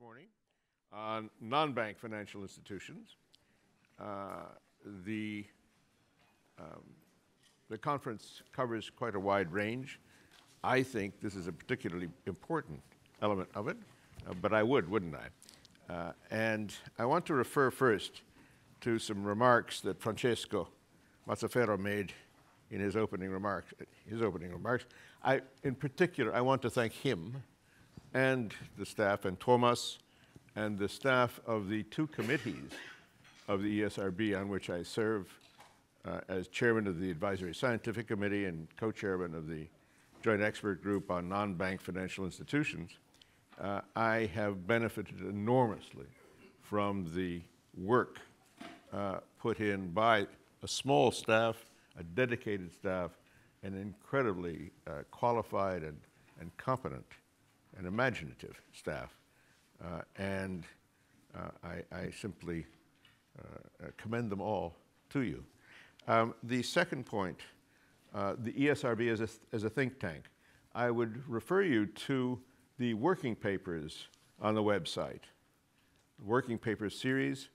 morning on non-bank financial institutions. The conference covers quite a wide range. I think this is a particularly important element of it, but I would, wouldn't I? And I want to refer first to some remarks that Francesco Mazzaferro made in his opening remarks. In particular, I want to thank him and the staff, and Thomas, and the staff of the two committees of the ESRB on which I serve as chairman of the Advisory Scientific Committee and co-chairman of the Joint Expert Group on Non-Bank Financial Institutions. I have benefited enormously from the work put in by a small staff, a dedicated staff, and incredibly qualified and competent and imaginative staff. I simply commend them all to you. The second point, the ESRB as a think tank. I would refer you to the working papers on the website, the working papers series,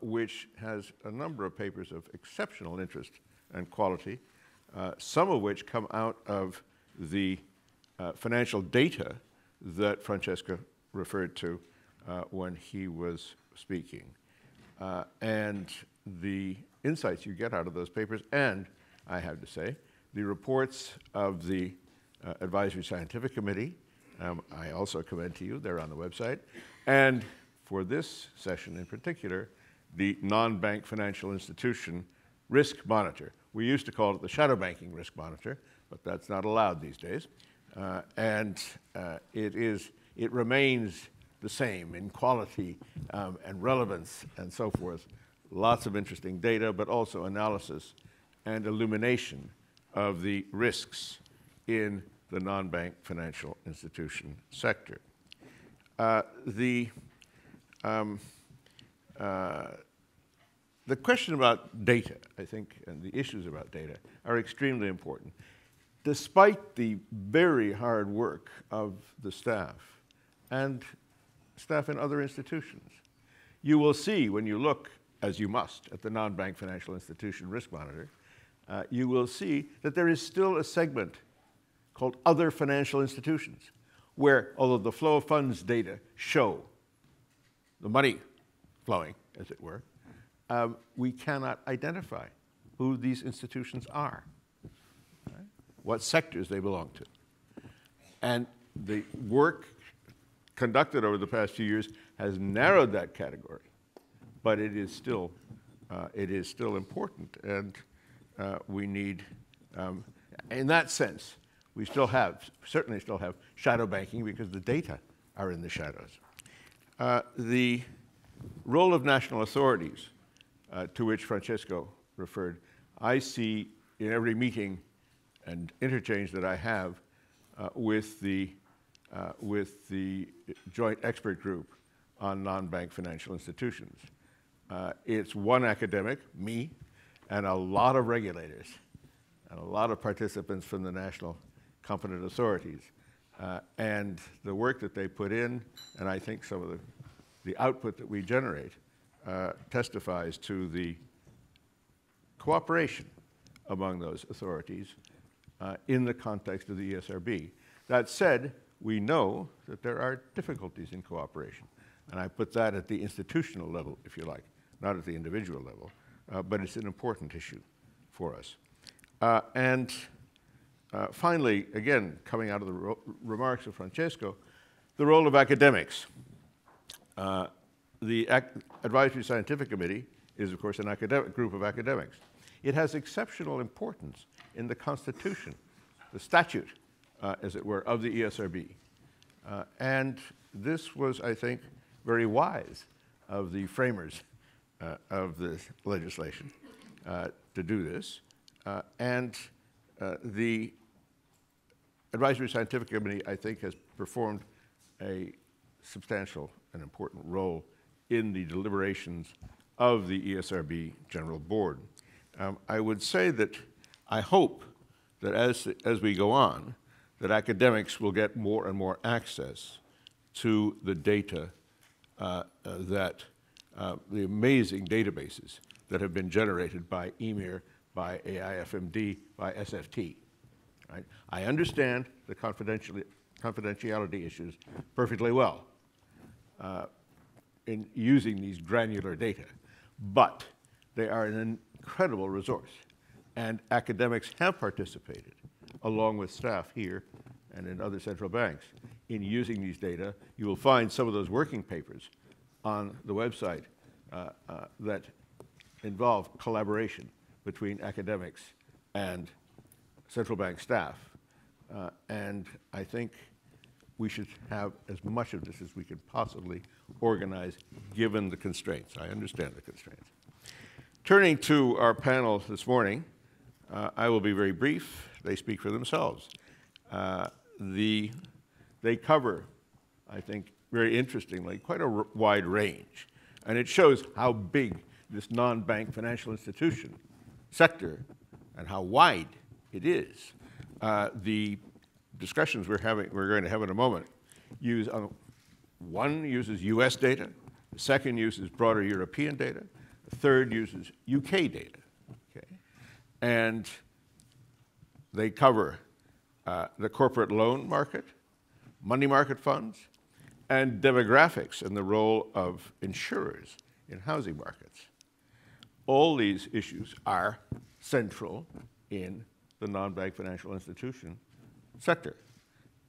which has a number of papers of exceptional interest and quality, some of which come out of the financial data that Francesco referred to when he was speaking. And the insights you get out of those papers, and I have to say, the reports of the Advisory Scientific Committee, I also commend to you, they're on the website. And for this session in particular, the non-bank financial institution risk monitor. We used to call it the shadow banking risk monitor, but that's not allowed these days. It remains the same in quality and relevance and so forth. Lots of interesting data, but also analysis and illumination of the risks in the non-bank financial institution sector. The question about data, I think, and the issues about data are extremely important. Despite the very hard work of the staff and staff in other institutions, you will see when you look, as you must, at the non-bank financial institution risk monitor, you will see that there is still a segment called other financial institutions where, although the flow of funds data show the money flowing, as it were, we cannot identify who these institutions are, right? What sectors they belong to. And the work conducted over the past few years has narrowed that category, but it is still important, and we need, in that sense, we certainly still have shadow banking because the data are in the shadows. The role of national authorities, to which Francesco referred, I see in every meeting and interchange that I have with the Joint Expert Group on Non-Bank Financial Institutions. It's one academic, me, and a lot of regulators, and a lot of participants from the national competent authorities. And the work that they put in, and I think some of the output that we generate, testifies to the cooperation among those authorities in the context of the ESRB. That said, we know that there are difficulties in cooperation. And I put that at the institutional level, if you like, not at the individual level, but it's an important issue for us. Finally, again, coming out of the remarks of Francesco, the role of academics. The Advisory Scientific Committee is, of course, an academic group of academics. It has exceptional importance in the Constitution, the statute, as it were, of the ESRB. And this was, I think, very wise of the framers of this legislation to do this. The Advisory Scientific Committee, I think, has performed a substantial and important role in the deliberations of the ESRB General Board. I would say that I hope that as we go on, that academics will get more and more access to the data the amazing databases that have been generated by EMIR, by AIFMD, by SFT. Right? I understand the confidentiality issues perfectly well in using these granular data, but they are an incredible resource, and academics have participated, along with staff here and in other central banks, in using these data. You will find some of those working papers on the website that involve collaboration between academics and central bank staff. And I think we should have as much of this as we can possibly organize, given the constraints. I understand the constraints. Turning to our panel this morning, I will be very brief. They speak for themselves. They cover, I think, very interestingly, quite a wide range. And it shows how big this non-bank financial institution sector and how wide it is. The discussions we're going to have in a moment use, one uses US data, the second uses broader European data, the third uses UK data, okay? And they cover the corporate loan market, money market funds, and demographics and the role of insurers in housing markets. All these issues are central in the non-bank financial institution sector.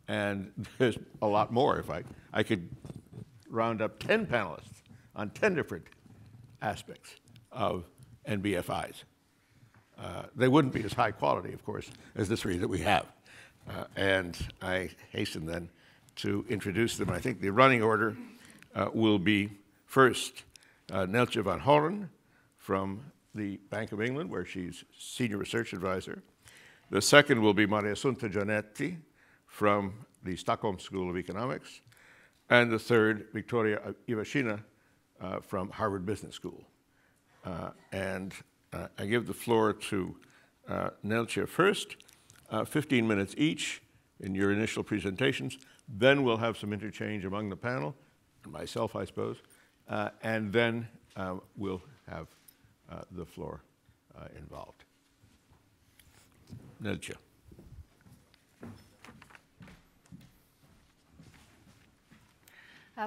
And there's a lot more. If I could round up 10 panelists on 10 different aspects of NBFIs. They wouldn't be as high quality, of course, as the three that we have. And I hasten then to introduce them. I think the running order will be first Neeltje van Horen from the Bank of England, where she's Senior Research Advisor. The second will be Mariassunta Giannetti from the Stockholm School of Economics. And the third, Victoria Ivashina from Harvard Business School. And I give the floor to Neeltje first, 15 minutes each in your initial presentations. Then we'll have some interchange among the panel, and myself, I suppose. And then we'll have the floor involved. Neeltje.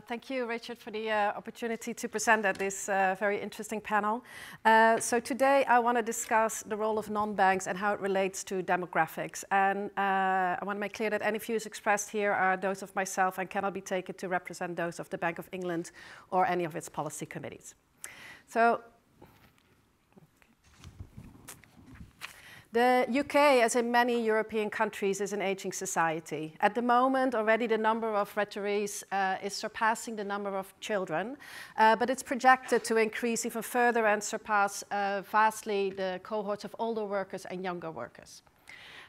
Thank you, Richard, for the opportunity to present at this very interesting panel. So today I want to discuss the role of non-banks and how it relates to demographics. And I want to make clear that any views expressed here are those of myself and cannot be taken to represent those of the Bank of England or any of its policy committees. So the UK, as in many European countries, is an aging society. At the moment, already the number of retirees is surpassing the number of children, but it's projected to increase even further and surpass vastly the cohorts of older workers and younger workers.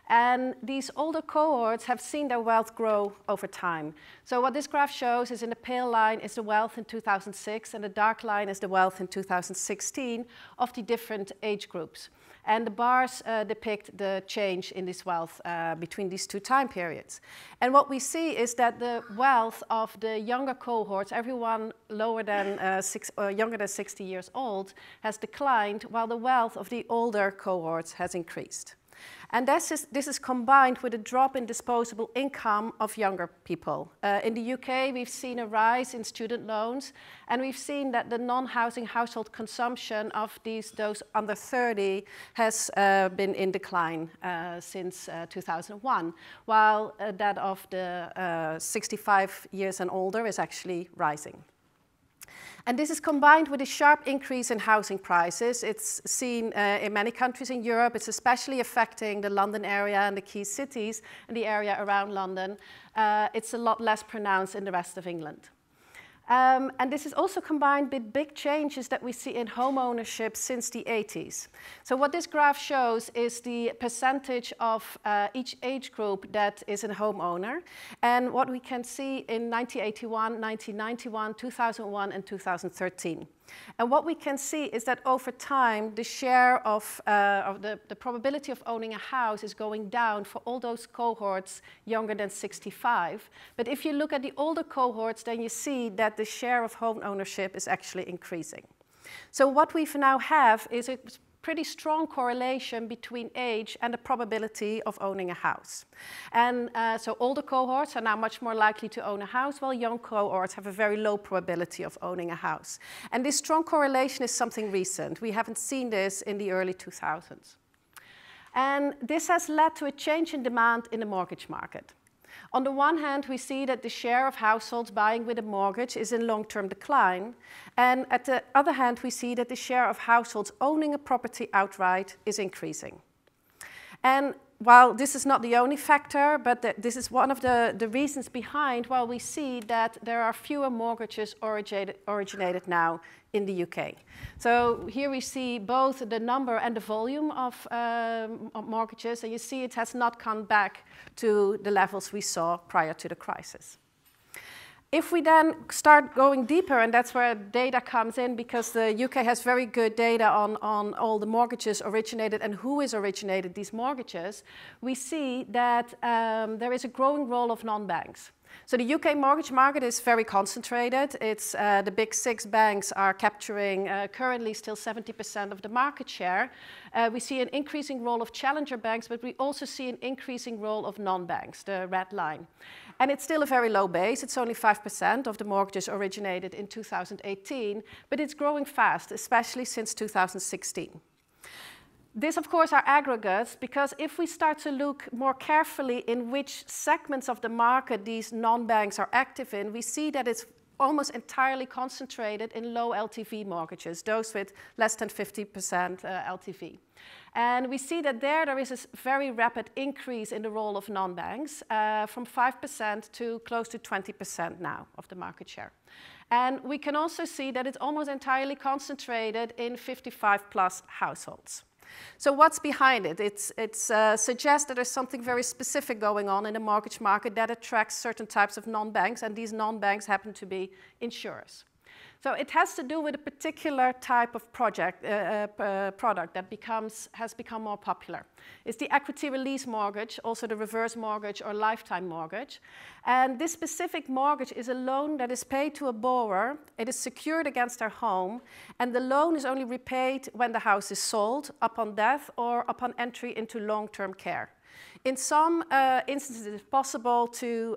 And these older cohorts have seen their wealth grow over time. So what this graph shows is, in the pale line is the wealth in 2006, and the dark line is the wealth in 2016 of the different age groups. And the bars depict the change in this wealth between these two time periods. And what we see is that the wealth of the younger cohorts, everyone lower than younger than 60 years old, has declined, while the wealth of the older cohorts has increased. And this is combined with a drop in disposable income of younger people. In the UK, we've seen a rise in student loans, and we've seen that the non-housing household consumption of those under 30 has been in decline since 2001, while that of the 65 years and older is actually rising. And this is combined with a sharp increase in housing prices. It's seen in many countries in Europe. It's especially affecting the London area and the key cities and the area around London. It's a lot less pronounced in the rest of England. And this is also combined with big changes that we see in home ownership since the 80s. So what this graph shows is the percentage of each age group that is a homeowner. And what we can see in 1981, 1991, 2001, and 2013. And what we can see is that over time, the share of the probability of owning a house is going down for all those cohorts younger than 65. But if you look at the older cohorts, then you see that the share of home ownership is actually increasing. So what we now have is a pretty strong correlation between age and the probability of owning a house. And so older cohorts are now much more likely to own a house, while young cohorts have a very low probability of owning a house. And this strong correlation is something recent. We haven't seen this in the early 2000s. And this has led to a change in demand in the mortgage market. On the one hand, we see that the share of households buying with a mortgage is in long-term decline. And at the other hand, we see that the share of households owning a property outright is increasing. And while this is not the only factor, but this is one of the reasons behind why we see that there are fewer mortgages originated now in the UK. So here we see both the number and the volume of mortgages, and you see it has not come back to the levels we saw prior to the crisis. If we then start going deeper, and that's where data comes in, because the UK has very good data on all the mortgages originated and who is originated these mortgages, we see that there is a growing role of non-banks. So the UK mortgage market is very concentrated. It's the big six banks are capturing currently still 70% of the market share. We see an increasing role of challenger banks, but we also see an increasing role of non-banks, the red line. And it's still a very low base. It's only 5% of the mortgages originated in 2018, but it's growing fast, especially since 2016. This, of course, are aggregates, because if we start to look more carefully in which segments of the market these non-banks are active in, we see that it's almost entirely concentrated in low LTV mortgages, those with less than 50% LTV. And we see that there is a very rapid increase in the role of non-banks, from 5% to close to 20% now of the market share. And we can also see that it's almost entirely concentrated in 55-plus households. So what's behind it? It suggests that there's something very specific going on in the mortgage market that attracts certain types of non-banks, and these non-banks happen to be insurers. So it has to do with a particular type of product that has become more popular. It's the equity release mortgage, also the reverse mortgage or lifetime mortgage. And this specific mortgage is a loan that is paid to a borrower. It is secured against their home, and the loan is only repaid when the house is sold, upon death, or upon entry into long-term care. In some instances, it's possible to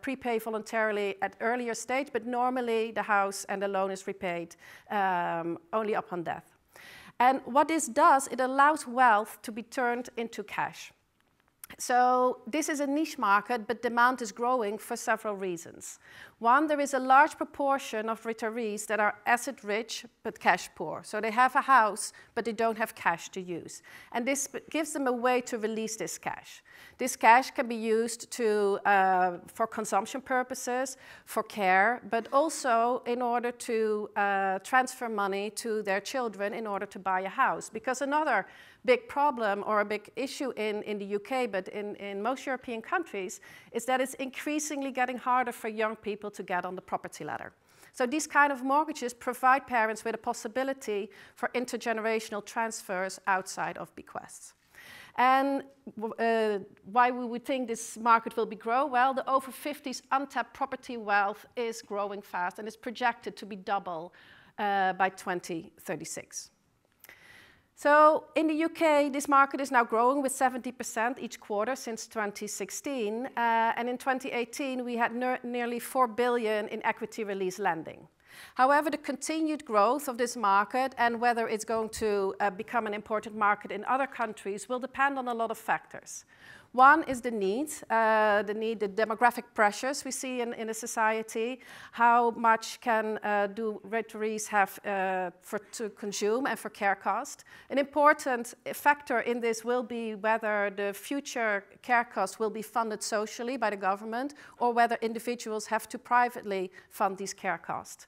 prepay voluntarily at earlier stage, but normally the house and the loan is repaid only upon death. And what this does, it allows wealth to be turned into cash. So this is a niche market, but demand is growing for several reasons. One, there is a large proportion of retirees that are asset rich but cash poor. So they have a house, but they don't have cash to use. And this gives them a way to release this cash. This cash can be used for consumption purposes, for care, but also in order to transfer money to their children in order to buy a house. Because another big problem or a big issue in the UK, but in most European countries, is that it's increasingly getting harder for young people to get on the property ladder. So these kind of mortgages provide parents with a possibility for intergenerational transfers outside of bequests. And why we would think this market will grow? Well, the over 50s untapped property wealth is growing fast and is projected to be double by 2036. So in the UK, this market is now growing with 70% each quarter since 2016. And in 2018, we had nearly 4 billion in equity release lending. However, the continued growth of this market and whether it's going to become an important market in other countries will depend on a lot of factors. One is the demographic pressures we see in a society. How much can do retirees have to consume and for care cost? An important factor in this will be whether the future care costs will be funded socially by the government or whether individuals have to privately fund these care costs.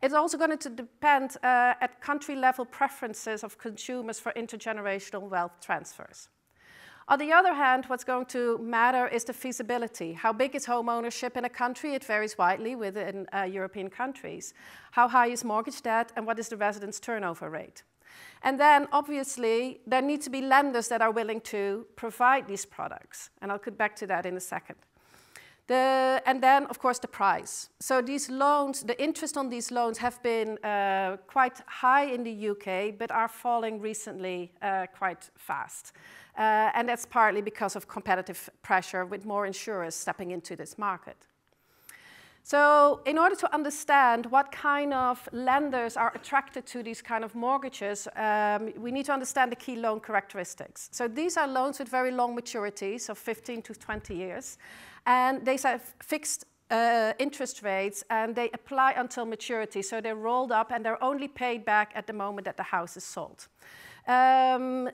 It's also going to depend at country-level preferences of consumers for intergenerational wealth transfers. On the other hand, what's going to matter is the feasibility. How big is home ownership in a country? It varies widely within European countries. How high is mortgage debt, and what is the residents' turnover rate? And then, obviously, there need to be lenders that are willing to provide these products. And I'll get back to that in a second. And then, of course, the price. So these loans, the interest on these loans have been quite high in the UK, but are falling recently quite fast. And that's partly because of competitive pressure with more insurers stepping into this market. So in order to understand what kind of lenders are attracted to these kind of mortgages, we need to understand the key loan characteristics. So these are loans with very long maturities of 15 to 20 years. And they have fixed interest rates, and they apply until maturity. So they're rolled up, and they're only paid back at the moment that the house is sold. One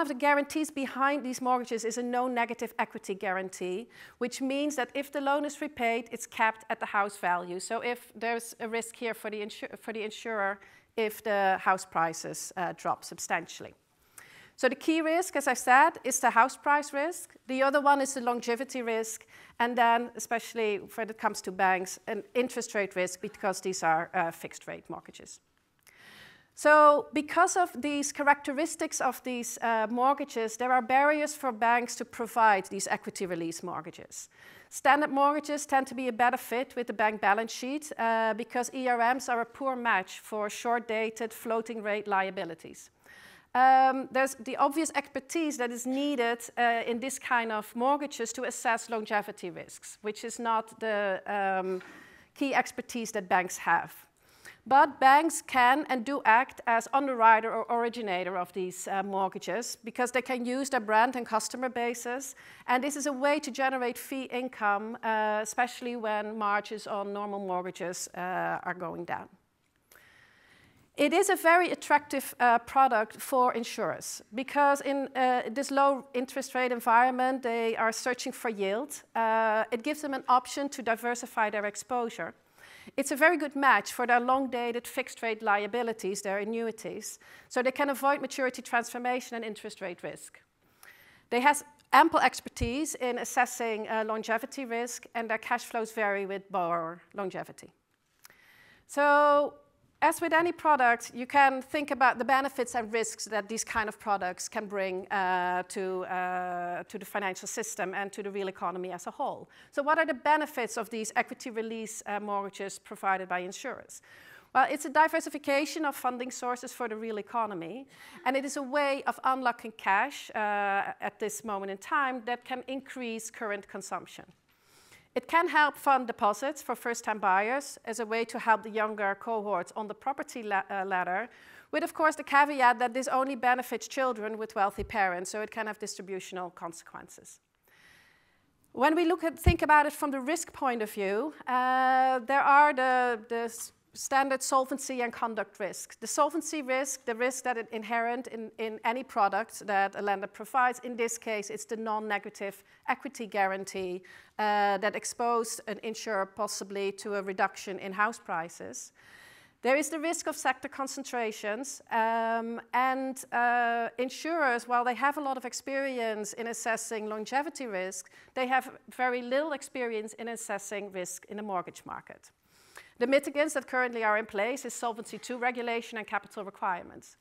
of the guarantees behind these mortgages is a no negative equity guarantee, which means that if the loan is repaid, it's capped at the house value. So if there's a risk here for the insurer if the house prices drop substantially. So the key risk, as I said, is the house price risk. The other one is the longevity risk. And then, especially when it comes to banks, an interest rate risk, because these are fixed rate mortgages. So because of these characteristics of these mortgages, there are barriers for banks to provide these equity release mortgages. Standard mortgages tend to be a better fit with the bank balance sheet because ERMs are a poor match for short-dated floating rate liabilities. There's the obvious expertise that is needed in this kind of mortgages to assess longevity risks, which is not the key expertise that banks have. But banks can and do act as underwriter or originator of these mortgages because they can use their brand and customer bases. And this is a way to generate fee income, especially when margins on normal mortgages are going down. It is a very attractive product for insurers because in this low interest rate environment, they are searching for yield. It gives them an option to diversify their exposure. It's a very good match for their long-dated fixed-rate liabilities, their annuities, so they can avoid maturity transformation and interest rate risk. They have ample expertise in assessing longevity risk, and their cash flows vary with borrower longevity. So, as with any product, you can think about the benefits and risks that these kind of products can bring to the financial system and to the real economy as a whole. So what are the benefits of these equity release mortgages provided by insurers? Well, it's a diversification of funding sources for the real economy, and it is a way of unlocking cash at this moment in time that can increase current consumption. It can help fund deposits for first-time buyers as a way to help the younger cohorts on the property ladder, with, of course, the caveat that this only benefits children with wealthy parents, so it can have distributional consequences. When we think about it from the risk point of view, there are the standard solvency and conduct risk. The solvency risk, the risk that is inherent in any product that a lender provides, in this case, it's the non-negative equity guarantee that exposed an insurer possibly to a reduction in house prices. There is the risk of sector concentrations, and insurers, while they have a lot of experience in assessing longevity risk, they have very little experience in assessing risk in the mortgage market. The mitigants that currently are in place is Solvency II regulation and capital requirements.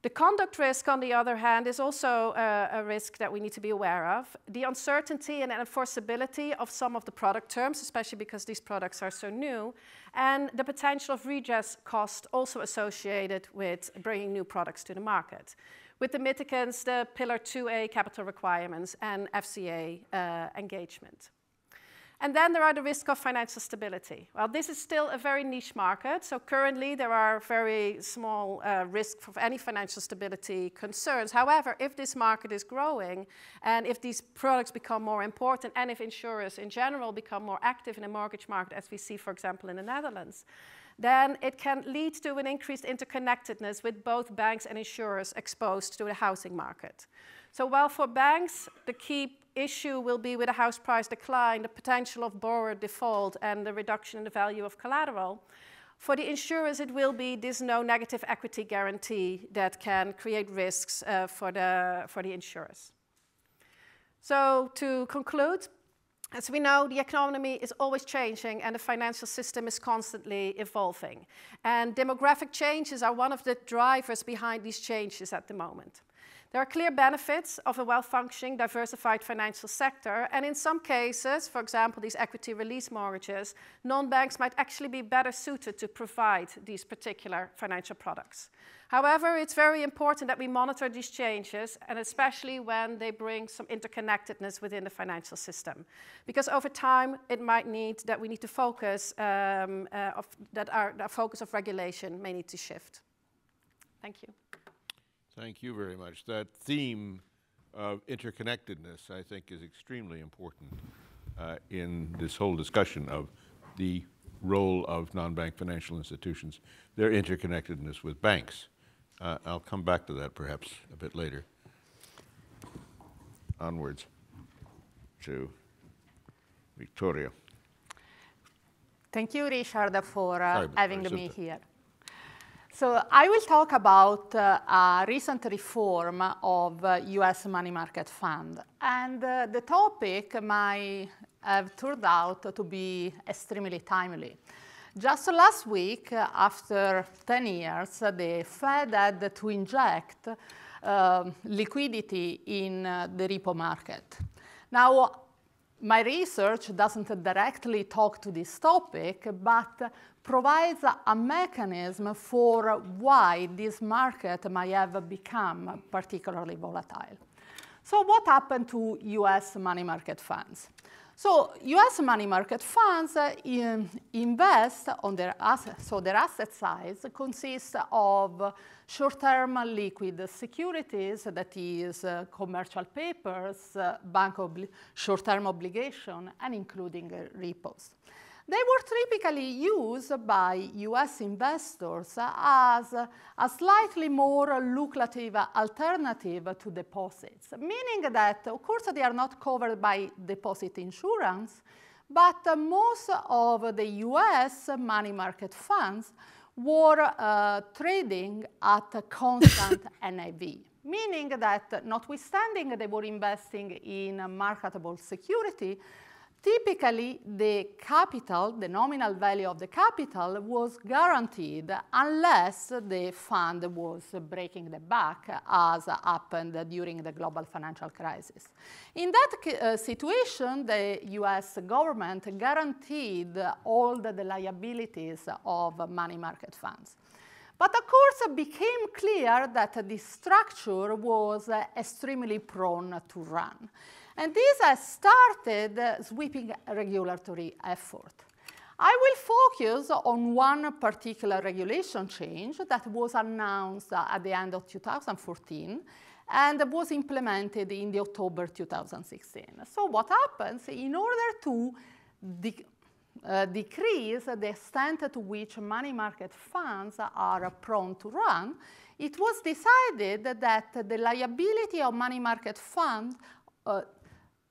The conduct risk, on the other hand, is also a risk that we need to be aware of. The uncertainty and enforceability of some of the product terms, especially because these products are so new, and the potential of redress cost also associated with bringing new products to the market. With the mitigants, the Pillar 2A capital requirements and FCA engagement. And then there are the risks of financial stability. Well, this is still a very niche market. So currently, there are very small risks of any financial stability concerns. However, if this market is growing, and if these products become more important, and if insurers in general become more active in the mortgage market, as we see, for example, in the Netherlands, then it can lead to an increased interconnectedness with both banks and insurers exposed to the housing market. So while for banks, the key issue will be with a house price decline, the potential of borrower default, and the reduction in the value of collateral. For the insurers, it will be this no negative equity guarantee that can create risks for the insurers. So to conclude, as we know, the economy is always changing and the financial system is constantly evolving. And demographic changes are one of the drivers behind these changes at the moment. There are clear benefits of a well-functioning, diversified financial sector, and in some cases, for example, these equity release mortgages, non-banks might actually be better suited to provide these particular financial products. However, it's very important that we monitor these changes, and especially when they bring some interconnectedness within the financial system. Because over time, it might need that we need to focus, that our focus of regulation may need to shift. Thank you. Thank you very much. That theme of interconnectedness, I think, is extremely important in this whole discussion of the role of non-bank financial institutions, their interconnectedness with banks. I'll come back to that perhaps a bit later. Onwards to Victoria. Thank you, Richard, for having me here. So I will talk about a recent reform of US money market fund. And the topic might have turned out to be extremely timely. Just last week, after 10 years, the Fed had to inject liquidity in the repo market. Now, my research doesn't directly talk to this topic, but provides a mechanism for why this market might have become particularly volatile. So what happened to US money market funds? So US money market funds invest on their assets, so their asset size consists of short-term liquid securities, that is commercial papers, short-term obligation, and including repos. They were typically used by US investors as a slightly more lucrative alternative to deposits, meaning that, of course, they are not covered by deposit insurance, but most of the US money market funds were trading at a constant NAV. Meaning that, notwithstanding they were investing in marketable security, typically, the capital, the nominal value of the capital, was guaranteed unless the fund was breaking the back, as happened during the global financial crisis. In that situation, the US government guaranteed all the liabilities of money market funds. But of course, it became clear that this structure was extremely prone to run. And this has started sweeping regulatory effort. I will focus on one particular regulation change that was announced at the end of 2014 and was implemented in the October 2016. So what happens in order to decrease the extent to which money market funds are prone to run, it was decided that the liability of money market funds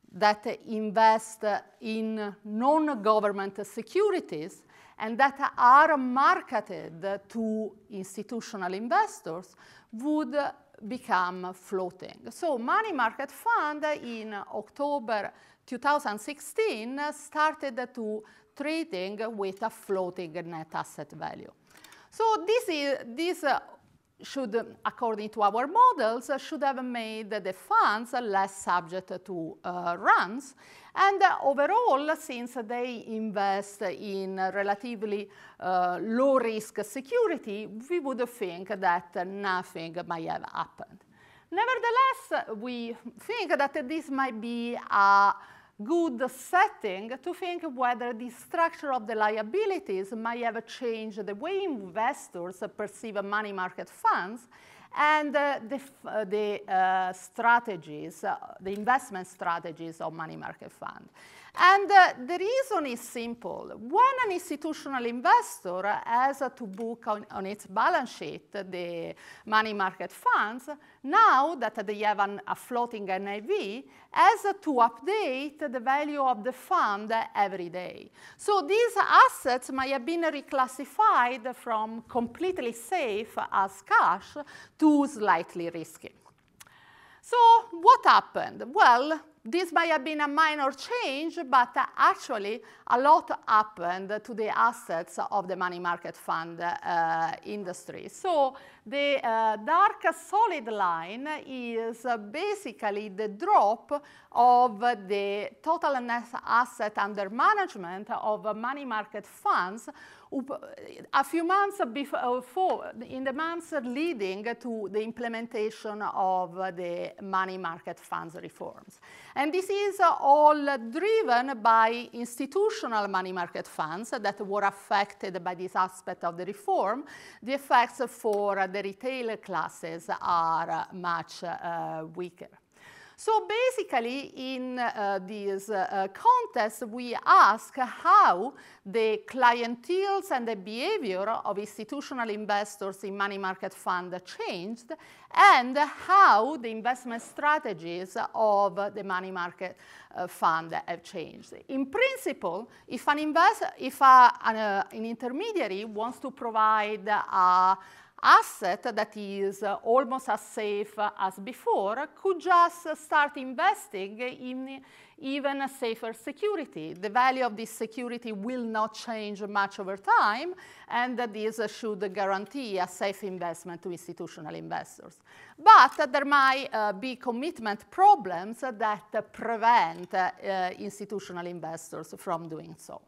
that invest in non-government securities and that are marketed to institutional investors would become floating. So money market fund in October 2016 started to trading with a floating net asset value. So this should, according to our models, should have made the funds less subject to runs. And overall, since they invest in relatively low-risk security, we would think that nothing might have happened. Nevertheless, we think that this might be a good setting to think whether the structure of the liabilities might have changed the way investors perceive money market funds and strategies, the investment strategies of money market funds. And the reason is simple. When an institutional investor has to book on its balance sheet the money market funds, now that they have a floating NAV, has to update the value of the fund every day. So these assets might have been reclassified from completely safe as cash to slightly risky. So what happened? Well, This might have been a minor change, but actually a lot happened to the assets of the money market fund industry. So the dark solid line is basically the drop of the total net asset under management of money market funds a few months before, in the months leading to the implementation of the money market funds reforms. And this is all driven by institutional money market funds that were affected by this aspect of the reform. The effects for the retail classes are much weaker. So basically, in this contest, we ask how the clienteles and the behavior of institutional investors in money market fund changed, and how the investment strategies of the money market fund have changed. In principle, if an intermediary wants to provide a asset that is almost as safe as before, could just start investing in even a safer security. The value of this security will not change much over time, and this should guarantee a safe investment to institutional investors. But there might be commitment problems that prevent institutional investors from doing so.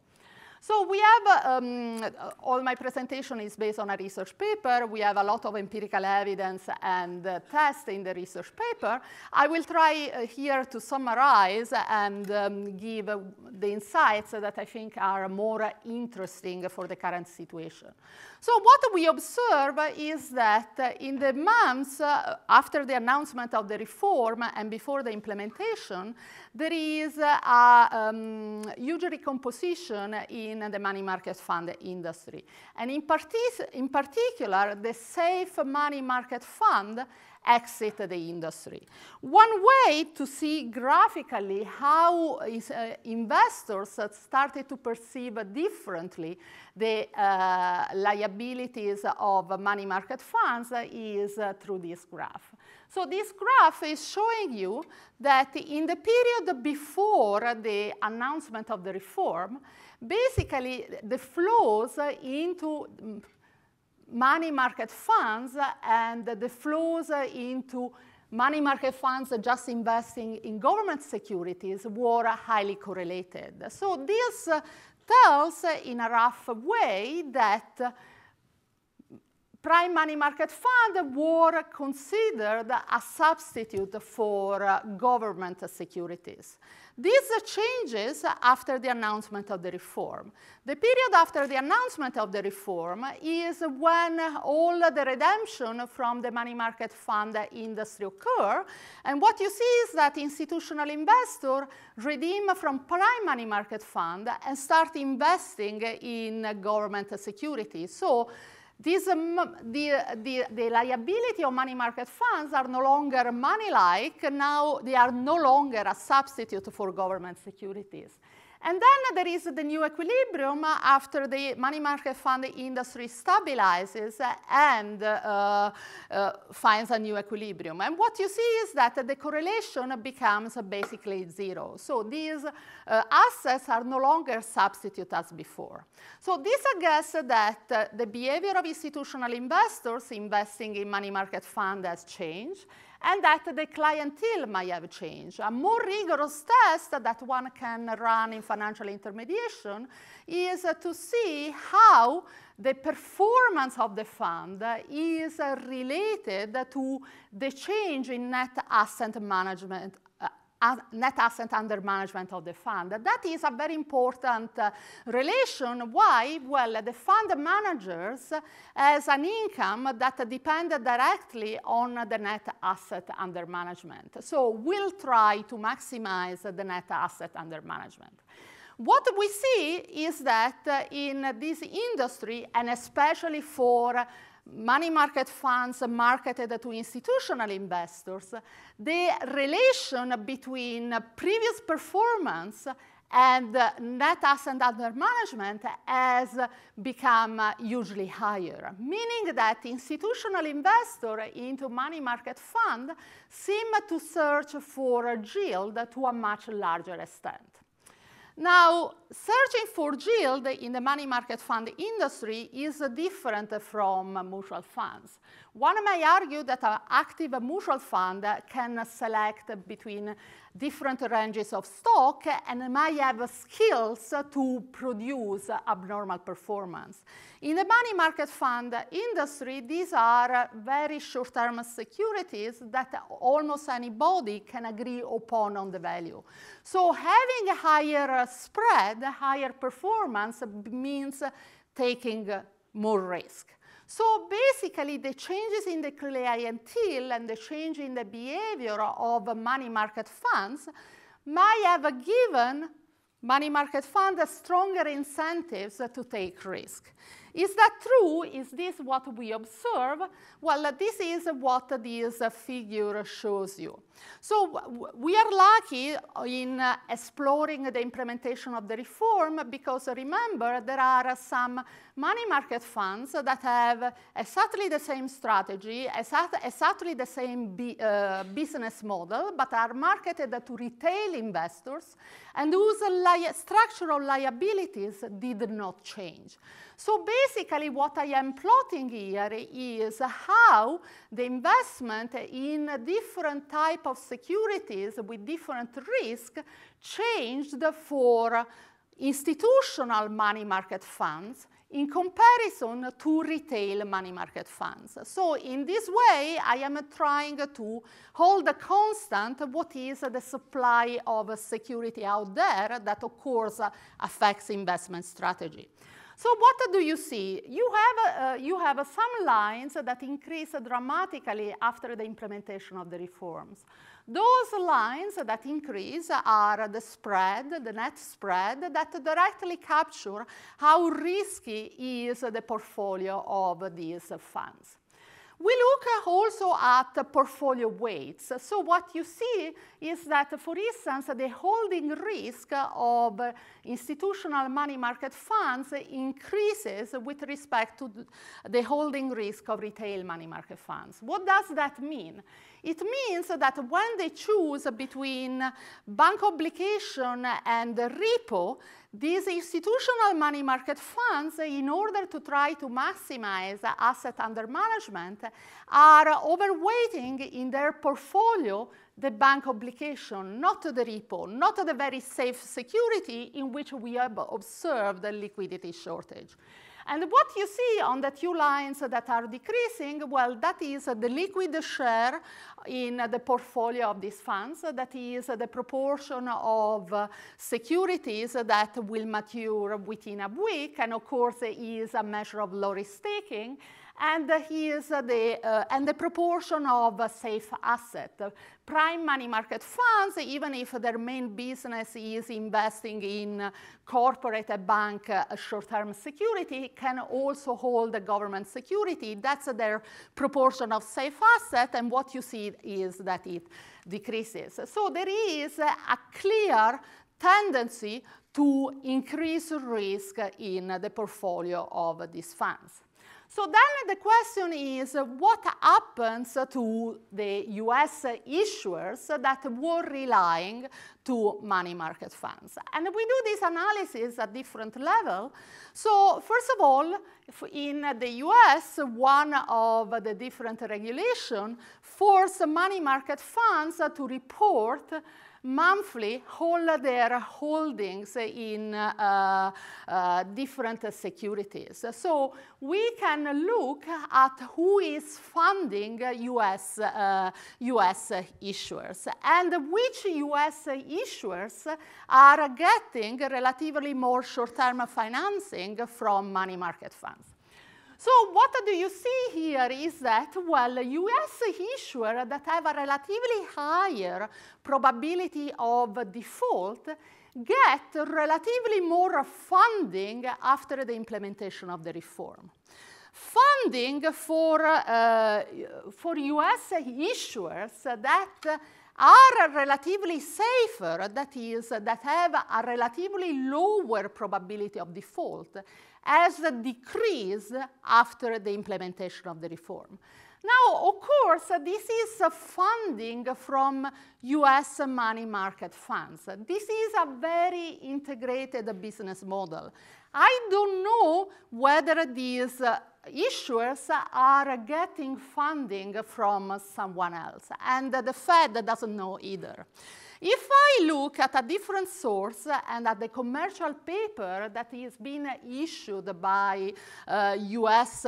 So we have, all my presentation is based on a research paper. We have a lot of empirical evidence and tests in the research paper. I will try here to summarize and give the insights that I think are more interesting for the current situation. So what we observe is that in the months after the announcement of the reform and before the implementation, there is a huge recomposition in the money market fund industry. And in particular, the safe money market fund exit the industry. One way to see graphically how investors started to perceive differently the liabilities of money market funds is through this graph. So this graph is showing you that in the period before the announcement of the reform, basically the flows into money market funds and the flows into money market funds just investing in government securities were highly correlated. So this tells in a rough way that prime money market funds were considered a substitute for government securities. These changes after the announcement of the reform. The period after the announcement of the reform is when all the redemption from the money market fund industry occur. And what you see is that institutional investors redeem from prime money market fund and start investing in government securities. So the liability of money market funds are no longer money-like. Now they are no longer a substitute for government securities. And then there is the new equilibrium after the money market fund industry stabilizes and finds a new equilibrium. And what you see is that the correlation becomes basically zero. So these assets are no longer substitute as before. So this suggests that the behavior of institutional investors investing in money market fund has changed, and that the clientele might have changed. A more rigorous test that one can run in financial intermediation is to see how the performance of the fund is related to the change in net asset management, net asset under management of the fund. That is a very important relation. Why? Well, the fund managers has an income that depends directly on the net asset under management. So we'll try to maximize the net asset under management. What we see is that in this industry, and especially for money market funds marketed to institutional investors, the relation between previous performance and the net asset under management has become hugely higher, meaning that institutional investors into money market fund seem to search for a yield to a much larger extent. Now, searching for yield in the money market fund industry is different from mutual funds. One may argue that an active mutual fund can select between different ranges of stock and may have skills to produce abnormal performance. In the money market fund industry, these are very short-term securities that almost anybody can agree upon on the value. So having a higher spread, higher performance means taking more risk. So basically, the changes in the clientele and the change in the behavior of money market funds may have given money market funds stronger incentives to take risk. Is that true? Is this what we observe? Well, this is what this figure shows you. So we are lucky in exploring the implementation of the reform because, remember, there are some money market funds that have exactly the same strategy, exactly the same business model, but are marketed to retail investors and whose structural liabilities did not change. So basically, what I am plotting here is how the investment in different types of securities with different risk changed for institutional money market funds in comparison to retail money market funds. So in this way, I am trying to hold constant what is the supply of security out there that, of course, affects investment strategy. So what do you see? You have some lines that increase dramatically after the implementation of the reforms. Those lines that increase are the spread, the net spread, that directly capture how risky is the portfolio of these funds. We look also at portfolio weights. So what you see is that, for instance, the holding risk of institutional money market funds increases with respect to the holding risk of retail money market funds. What does that mean? It means that when they choose between bank obligation and repo, these institutional money market funds, in order to try to maximize asset under management, are overweighting in their portfolio the bank obligation, not the repo, not the very safe security in which we have observed the liquidity shortage. And what you see on the two lines that are decreasing, well, that is the liquid share in the portfolio of these funds. That is the proportion of securities that will mature within a week. And of course, it is a measure of low risk taking. And the proportion of safe asset. Prime money market funds, even if their main business is investing in corporate bank short-term security, can also hold the government security. That's their proportion of safe asset, and what you see is that it decreases. So there is a clear tendency to increase risk in the portfolio of these funds. So then the question is, what happens to the US issuers that were relying to money market funds? And we do this analysis at different level. So first of all, in the US, one of the different regulations forced money market funds to report monthly all their holdings in different securities. So we can look at who is funding US issuers and which US issuers are getting relatively more short-term financing from money market funds. So what do you see here is that, well, US issuers that have a relatively higher probability of default get relatively more funding after the implementation of the reform. Funding for US issuers that are relatively safer, that is, that have a relatively lower probability of default, has decreased after the implementation of the reform. Now, of course, this is funding from US money market funds. This is a very integrated business model. I don't know whether these issuers are getting funding from someone else, and the Fed doesn't know either. If I look at a different source and at the commercial paper that is being issued by a US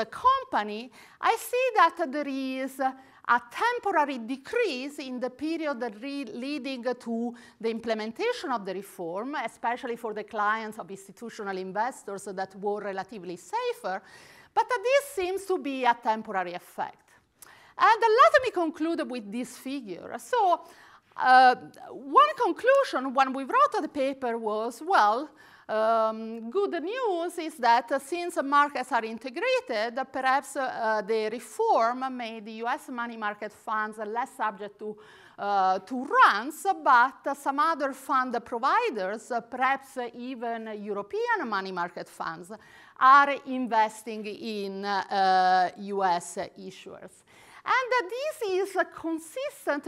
company, I see that there is a temporary decrease in the period leading to the implementation of the reform, especially for the clients of institutional investors that were relatively safer, but this seems to be a temporary effect. And let me conclude with this figure. So one conclusion when we wrote the paper was, well, good news is that since markets are integrated, perhaps the reform made the US money market funds less subject to runs, but some other fund providers, perhaps even European money market funds, are investing in US issuers. And this is consistent,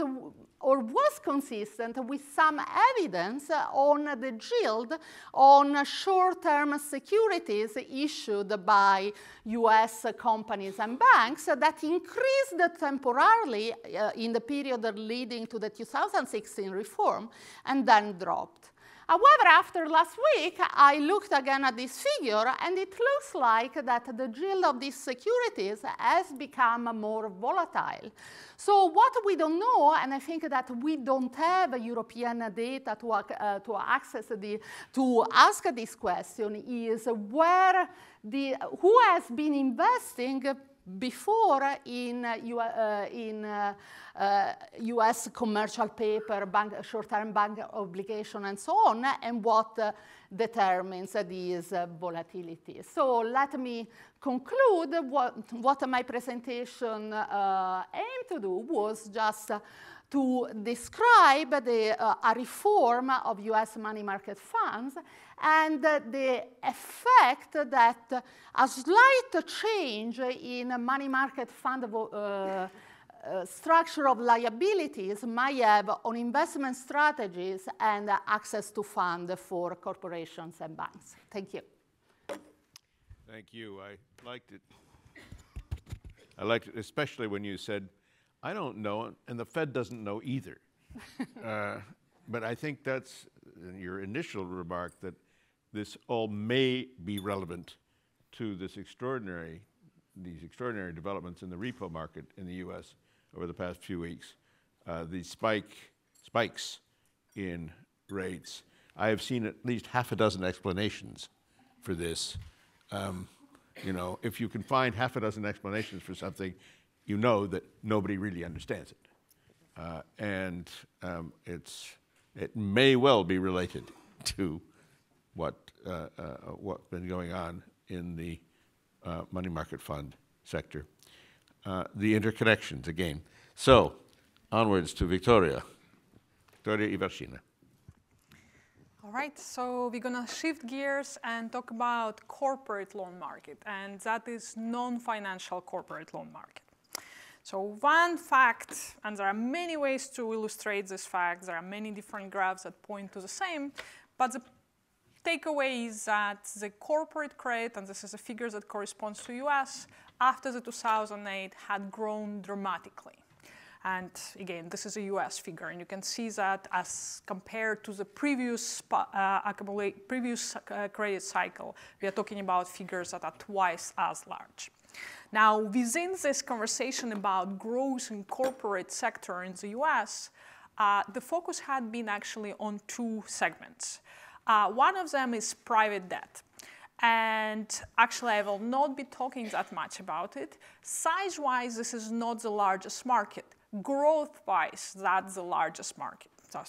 or was consistent, with some evidence on the yield on short-term securities issued by US companies and banks that increased temporarily in the period leading to the 2016 reform and then dropped. However, after last week, I looked again at this figure, and it looks like that the yield of these securities has become more volatile. So what we don't know, and I think that we don't have European data to ask this question, is where who has been investing before in US commercial paper, short-term bank obligation, and so on, and what determines these volatility. So let me conclude. What my presentation aimed to do was just to describe a reform of US money market funds and the effect that a slight change in money market fund structure of liabilities might have on investment strategies and access to fund for corporations and banks. Thank you. Thank you. I liked it. I liked it especially when you said, I don't know, and the Fed doesn't know either. But I think that's your initial remark, that this all may be relevant to this extraordinary developments in the repo market in the US over the past few weeks, these spikes in rates. I have seen at least half a dozen explanations for this. You know, if you can find half a dozen explanations for something, you know that nobody really understands it. It may well be related to what's been going on in the money market fund sector. The interconnections again. So, onwards to Victoria. Victoria Ivashina. All right, so we're gonna shift gears and talk about corporate loan market, and that is non-financial corporate loan market. So one fact, and there are many ways to illustrate this fact, there are many different graphs that point to the same, but the takeaway is that the corporate credit, and this is a figure that corresponds to US, after the 2008 had grown dramatically. And again, this is a US figure, and you can see that as compared to the previous credit cycle, we are talking about figures that are twice as large. Now, within this conversation about growth in corporate sector in the US, the focus had been actually on two segments. One of them is private debt. And actually, I will not be talking that much about it. Size-wise, this is not the largest market. Growth-wise, that's the largest market. So,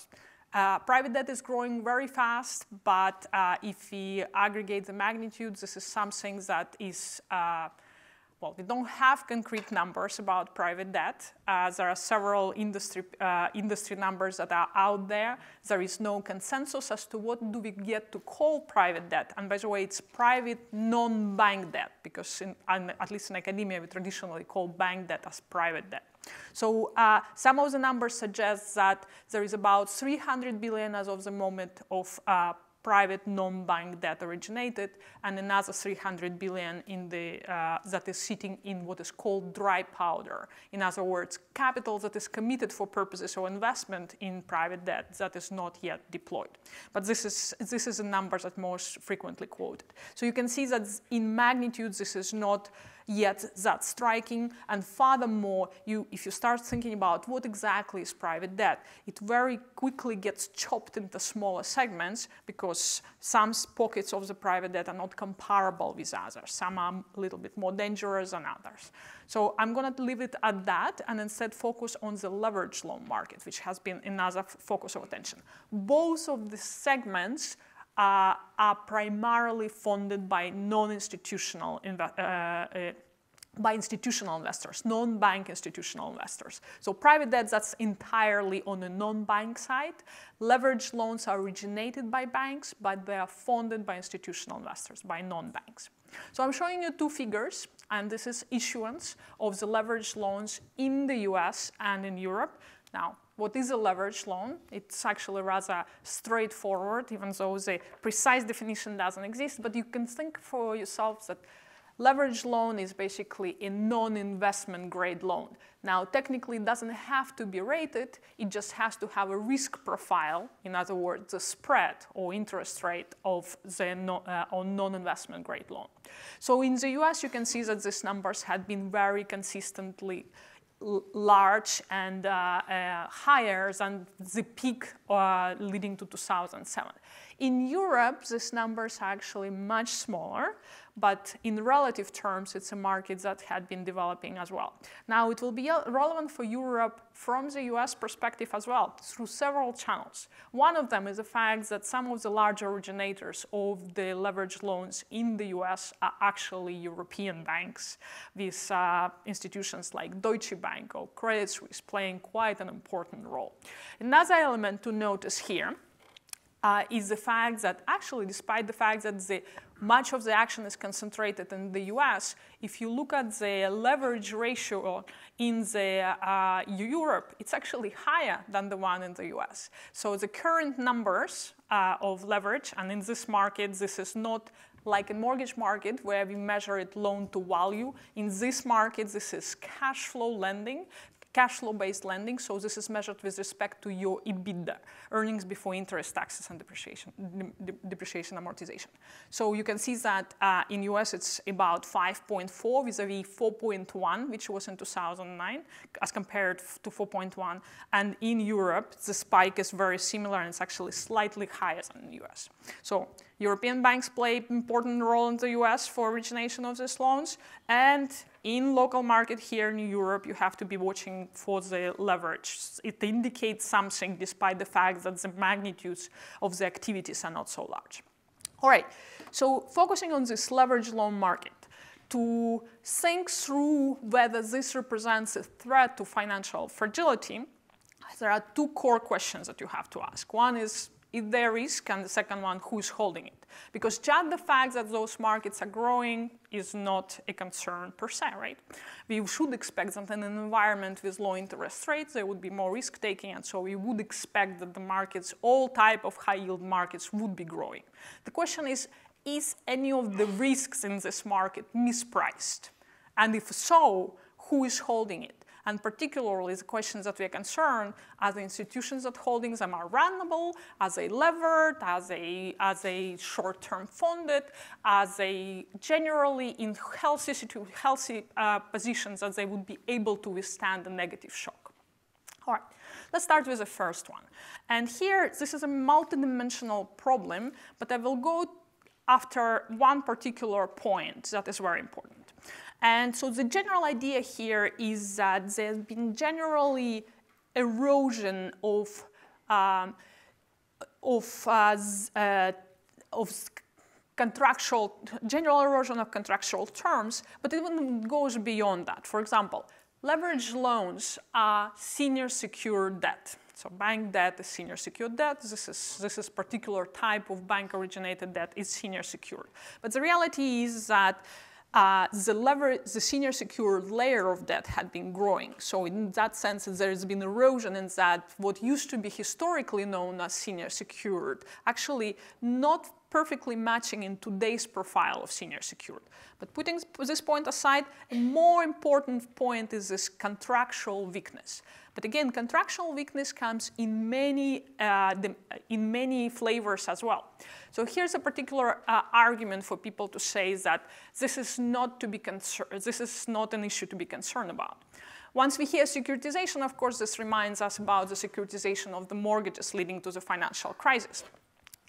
private debt is growing very fast, but if we aggregate the magnitude, this is something that is well, they don't have concrete numbers about private debt. There are several industry numbers that are out there. There is no consensus as to what do we get to call private debt. And by the way, it's private non-bank debt, because at least in academia, we traditionally call bank debt as private debt. So some of the numbers suggest that there is about 300 billion as of the moment of private non-bank debt originated, and another 300 billion in the, that is sitting in what is called dry powder. In other words, capital that is committed for purposes of investment in private debt that is not yet deployed. But this is the numbers that most frequently quoted. So you can see that in magnitude, this is not yet that's striking. And furthermore, if you start thinking about what exactly is private debt, it very quickly gets chopped into smaller segments because some pockets of the private debt are not comparable with others. Some are a little bit more dangerous than others. So I'm going to leave it at that and instead focus on the leveraged loan market, which has been another focus of attention. Both of the segments are primarily funded by institutional investors, non-bank institutional investors. So private debt, that's entirely on the non-bank side. Leveraged loans are originated by banks, but they are funded by institutional investors, by non-banks. So I'm showing you two figures, and this is issuance of the leveraged loans in the US and in Europe. Now, what is a leveraged loan? It's actually rather straightforward, even though the precise definition doesn't exist, but you can think for yourself that leveraged loan is basically a non-investment grade loan. Now, technically, it doesn't have to be rated. It just has to have a risk profile. In other words, the spread or interest rate of the non-investment grade loan. So in the US, you can see that these numbers had been very consistently large and higher than the peak leading to 2007. In Europe, these numbers are actually much smaller, but in relative terms, it's a market that had been developing as well. Now, it will be relevant for Europe from the US perspective as well, through several channels. One of them is the fact that some of the large originators of the leveraged loans in the US are actually European banks, with institutions like Deutsche Bank or Credit Suisse playing quite an important role. Another element to notice here is the fact that actually, despite the fact that much of the action is concentrated in the US, if you look at the leverage ratio in the Europe, it's actually higher than the one in the US. So the current numbers of leverage, and in this market, this is not like in mortgage market where we measure it loan to value. In this market, this is cash flow lending, cash flow-based lending, so this is measured with respect to your EBITDA, earnings before interest, taxes, and depreciation amortization. So you can see that in US it's about 5.4 vis-a-vis 4.1, which was in 2009, as compared to 4.1. And in Europe, the spike is very similar, and it's actually slightly higher than in the US. So European banks play an important role in the US for origination of these loans, and in local market here in Europe, you have to be watching for the leverage. It indicates something despite the fact that the magnitudes of the activities are not so large. All right, so focusing on this leveraged loan market, to think through whether this represents a threat to financial fragility, there are two core questions that you have to ask. One is, is there risk? And the second one, who's holding it? Because just the fact that those markets are growing is not a concern per se, right? We should expect that in an environment with low interest rates, there would be more risk-taking, and so we would expect that the markets, all type of high-yield markets, would be growing. The question is any of the risks in this market mispriced? And if so, who is holding it? And particularly the questions that we are concerned, are the institutions that holding them are runnable, are they levered, are they short-term funded, are they generally in healthy positions that they would be able to withstand a negative shock? All right, let's start with the first one. And here, this is a multidimensional problem, but I will go after one particular point that is very important. And so the general idea here is that there's been generally erosion of contractual, general erosion of contractual terms, but it goes beyond that. For example, leverage loans are senior secured debt. So bank debt is senior secured debt. This is particular type of bank-originated debt is senior secured. But the reality is that the senior secured layer of debt had been growing. So in that sense, there has been erosion in that what used to be historically known as senior secured, actually not perfectly matching in today's profile of senior secured. But putting this point aside, a more important point is this contractual weakness. But again, contractual weakness comes in many flavors as well. So here's a particular argument for people to say that this is not an issue to be concerned about. Once we hear securitization, of course, this reminds us about the securitization of the mortgages leading to the financial crisis.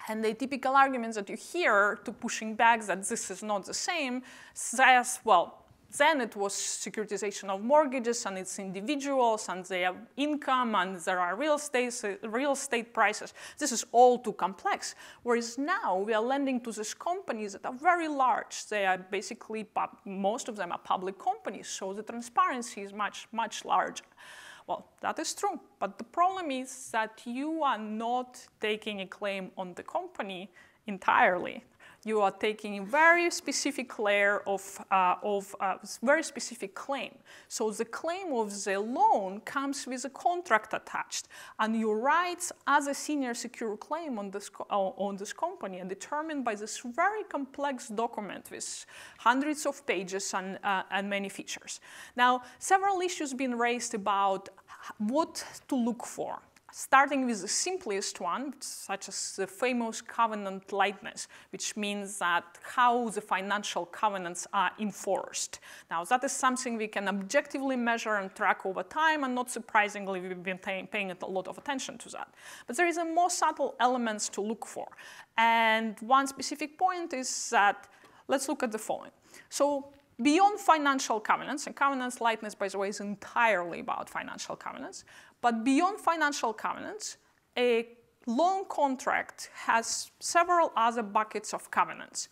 And the typical arguments that you hear to pushing back that this is not the same says, well, then it was securitization of mortgages, and it's individuals, and they have income, and there are real estate prices. This is all too complex. Whereas now we are lending to these companies that are very large. They are basically, most of them are public companies, so the transparency is much, much larger. Well, that is true, but the problem is that you are not taking a claim on the company entirely. You are taking a very specific layer of very specific claim. So the claim of the loan comes with a contract attached, and your rights as a senior secure claim on this company are determined by this very complex document with hundreds of pages and many features. Now, several issues have been raised about what to look for. Starting with the simplest one, such as the famous covenant lightness, which means that how the financial covenants are enforced. Now, that is something we can objectively measure and track over time, and not surprisingly, we've been paying a lot of attention to that. But there is a more subtle elements to look for. And one specific point is that, let's look at the following. So, beyond financial covenants, and covenants lightness, by the way, is entirely about financial covenants, but beyond financial covenants, a loan contract has several other buckets of covenants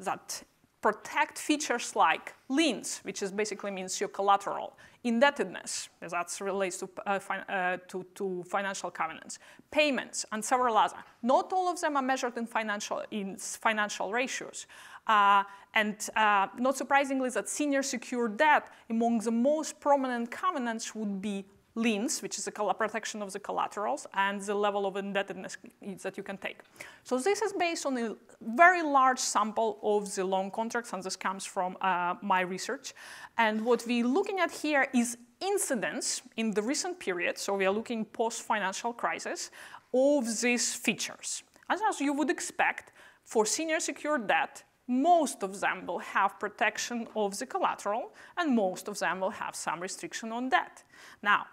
that protect features like liens, which is basically means your collateral, indebtedness, that relates to financial covenants, payments, and several other. Not all of them are measured in financial ratios. And not surprisingly, that senior secured debt among the most prominent covenants would be liens, which is the protection of the collaterals, and the level of indebtedness that you can take. So this is based on a very large sample of the loan contracts, and this comes from my research. And what we're looking at here is incidence in the recent period, so we are looking post-financial crisis, of these features. As you would expect, for senior secured debt, most of them will have protection of the collateral, and most of them will have some restriction on debt. Now,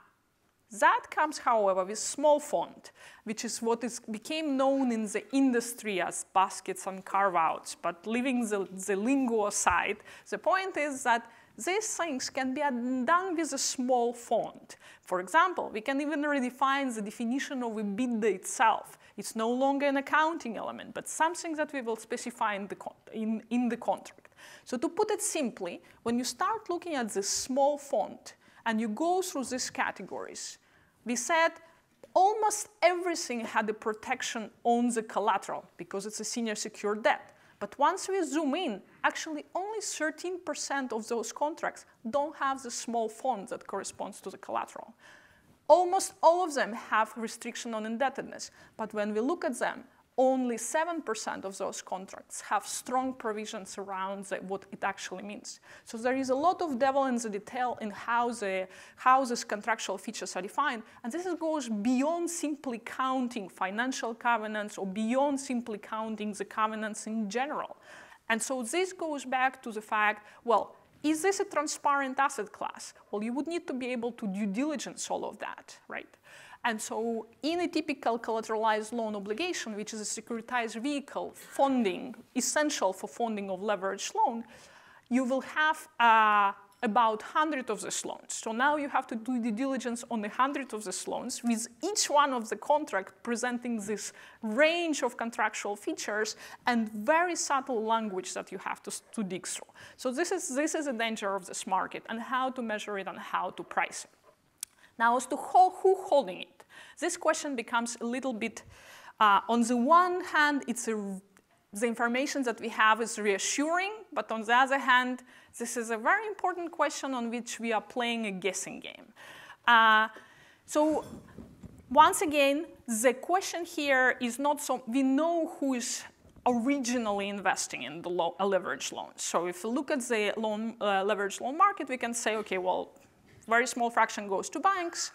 that comes, however, with small font, which is what became known in the industry as baskets and carve-outs. But leaving the lingo aside, the point is that these things can be done with a small font. For example, we can even redefine the definition of EBITDA itself. It's no longer an accounting element, but something that we will specify in the contract. So to put it simply, when you start looking at this small font, and you go through these categories, we said almost everything had a protection on the collateral because it's a senior secured debt. But once we zoom in, actually only 13% of those contracts don't have the small font that corresponds to the collateral. Almost all of them have restriction on indebtedness, but when we look at them, only 7% of those contracts have strong provisions around what it actually means. So there is a lot of devil in the detail in how these contractual features are defined, and this goes beyond simply counting financial covenants or beyond simply counting the covenants in general. And so this goes back to the fact, well, is this a transparent asset class? Well, you would need to be able to due diligence all of that, right? And so in a typical collateralized loan obligation, which is a securitized vehicle funding, essential for funding of leveraged loan, you will have about 100 of these loans. So now you have to do due diligence on 100 of these loans, with each one of the contract presenting this range of contractual features and very subtle language that you have to dig through. So this is the danger of this market and how to measure it and how to price it. Now, as to who's holding it, this question becomes a little bit, on the one hand, the information that we have is reassuring, but on the other hand, this is a very important question on which we are playing a guessing game. So once again, the question here is not so, we know who is originally investing in the leveraged loans. So if you look at the leveraged loan market, we can say, okay, well, very small fraction goes to banks,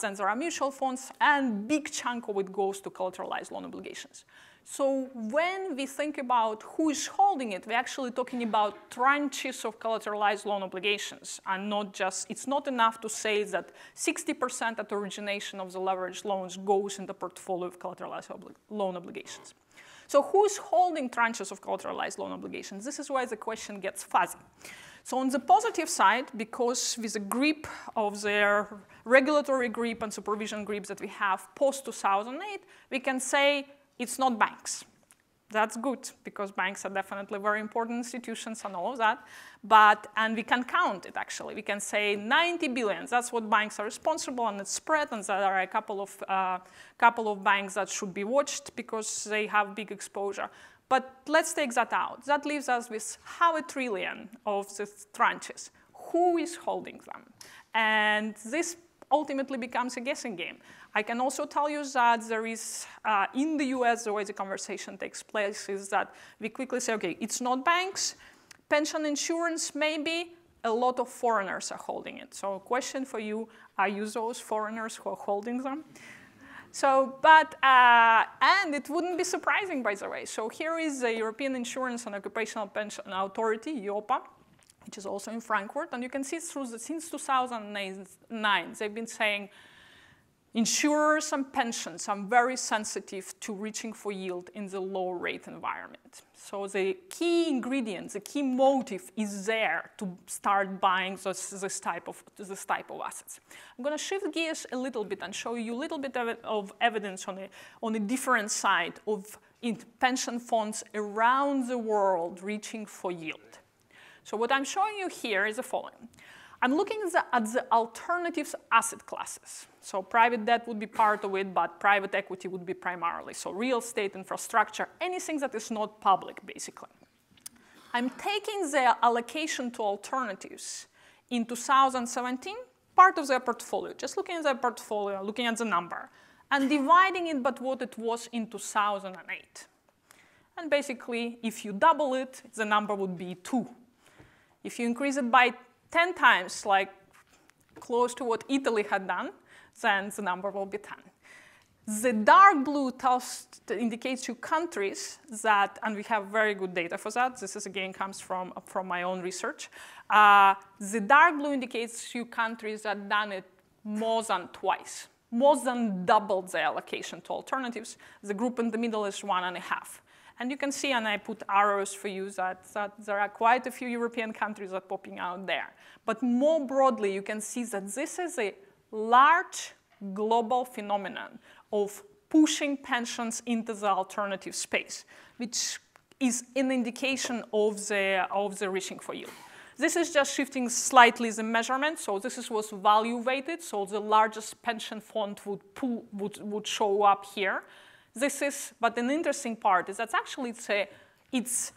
then there are mutual funds, and big chunk of it goes to collateralized loan obligations. So when we think about who is holding it, we're actually talking about tranches of collateralized loan obligations, and not just, it's not enough to say that 60% at origination of the leveraged loans goes in the portfolio of collateralized loan obligations. So who's holding tranches of collateralized loan obligations? This is where the question gets fuzzy. So on the positive side, because with the grip of their regulatory grip and supervision grip that we have post-2008, we can say it's not banks. That's good, because banks are definitely very important institutions and all of that. But, and we can count it, actually. We can say 90 billion, that's what banks are responsible, and it's spread, and there are a couple of banks that should be watched because they have big exposure. But let's take that out. That leaves us with half a trillion of the tranches. Who is holding them? And this ultimately becomes a guessing game. I can also tell you that there is, in the US, the way the conversation takes place is that we quickly say, okay, it's not banks, pension insurance maybe, a lot of foreigners are holding it. So a question for you, are you those foreigners who are holding them? So, and it wouldn't be surprising, by the way. So here is the European Insurance and Occupational Pension Authority, EIOPA, which is also in Frankfurt, and you can see through the, since 2009, they've been saying insurers and pensions are very sensitive to reaching for yield in the low rate environment. So the key ingredient, the key motive is there to start buying this type of assets. I'm gonna shift gears a little bit and show you a little bit of evidence on a different side of pension funds around the world reaching for yield. So what I'm showing you here is the following. I'm looking at the alternative asset classes. So private debt would be part of it, but private equity would be primarily. So real estate, infrastructure, anything that is not public, basically. I'm taking their allocation to alternatives in 2017, part of their portfolio, just looking at their portfolio, looking at the number, and dividing it by what it was in 2008. And basically, if you double it, the number would be 2. If you increase it by 10 times, like close to what Italy had done, then the number will be 10. The dark blue indicates to countries that, and we have very good data for that. This is, again, comes from my own research. The dark blue indicates to countries that done it more than twice, more than doubled the allocation to alternatives. The group in the middle is 1.5. And you can see, and I put arrows for you, that there are quite a few European countries that are popping out there. But more broadly, you can see that this is a large global phenomenon of pushing pensions into the alternative space, which is an indication of the reaching for yield. This is just shifting slightly the measurement. So this was value weighted. So the largest pension fund would show up here. This is, but an interesting part is that actually it's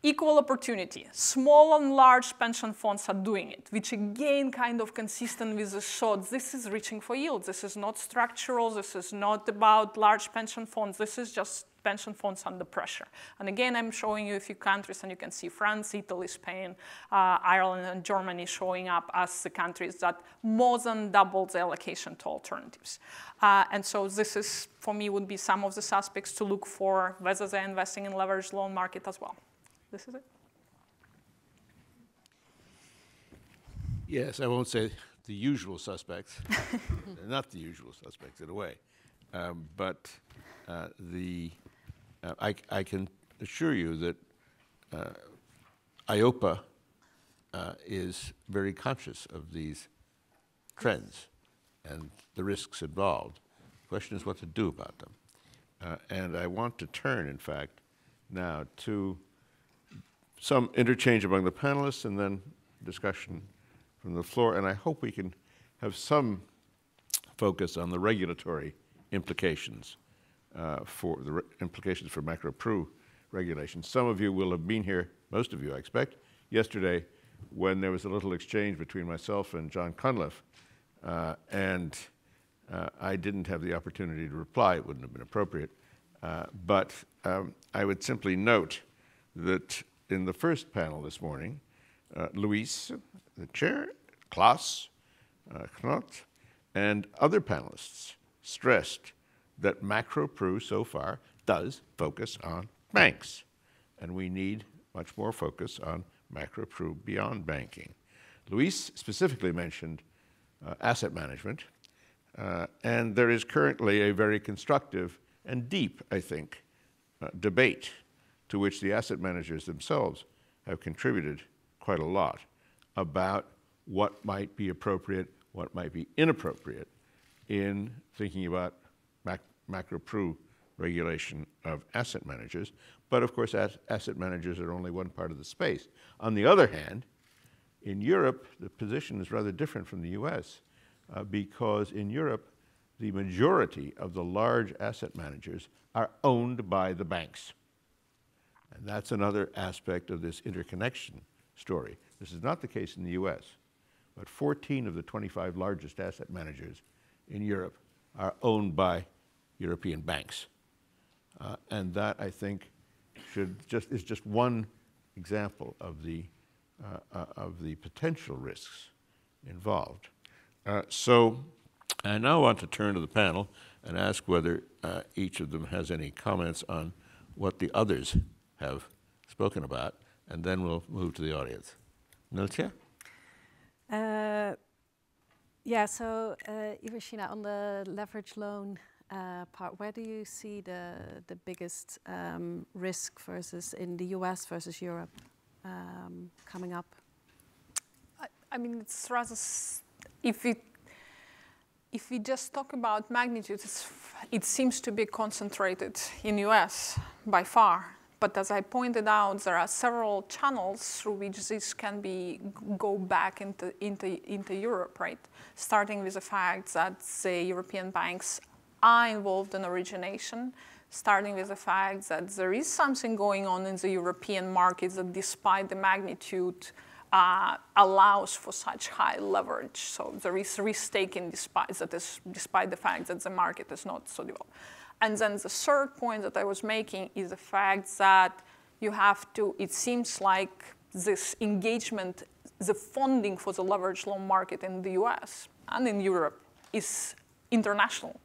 equal opportunity. Small and large pension funds are doing it, which again kind of consistent with the thought, this is reaching for yield. This is not structural. This is not about large pension funds. This is just pension funds under pressure. And again, I'm showing you a few countries, and you can see France, Italy, Spain, Ireland, and Germany showing up as the countries that more than doubled the allocation to alternatives. And so this is, for me, would be some of the suspects to look for whether they're investing in leveraged loan market as well. This is it. Yes, I won't say the usual suspects. Not the usual suspects in a way. But I can assure you that IOPA is very conscious of these trends and the risks involved. The question is what to do about them. And I want to turn, in fact, now to some interchange among the panelists and then discussion from the floor. And I hope we can have some focus on the regulatory implications for macro-pru regulations. Some of you will have been here, most of you I expect, yesterday when there was a little exchange between myself and John Cunliffe, and I didn't have the opportunity to reply. It wouldn't have been appropriate. But I would simply note that in the first panel this morning, Luis, the chair, Klaas, Knott, and other panelists stressed that macro-pru so far does focus on banks, and we need much more focus on macro-pru beyond banking. Luis specifically mentioned asset management, and there is currently a very constructive and deep, I think, debate to which the asset managers themselves have contributed quite a lot about what might be appropriate, what might be inappropriate in thinking about macro-pru regulation of asset managers. But of course, asset managers are only one part of the space. On the other hand, in Europe, the position is rather different from the US because in Europe, the majority of the large asset managers are owned by the banks. And that's another aspect of this interconnection story. This is not the case in the US, but 14 of the 25 largest asset managers in Europe are owned by European banks. And that, I think, is just one example of the potential risks involved. So I now want to turn to the panel and ask whether each of them has any comments on what the others have spoken about, and then we'll move to the audience. Neeltje? So Ivashina, on the leverage loan part, where do you see the biggest risk versus in the US versus Europe coming up? I mean, it's rather, if we just talk about magnitude, it seems to be concentrated in US by far. But as I pointed out, there are several channels through which this can go back into Europe, right? Starting with the fact that the European banks are involved in origination, starting with the fact that there is something going on in the European markets that, despite the magnitude, allows for such high leverage. So there is risk-taking despite the fact that the market is not so developed. And then the third point that I was making is the fact that you have to, it seems like this engagement, the funding for the leveraged loan market in the US and in Europe is international.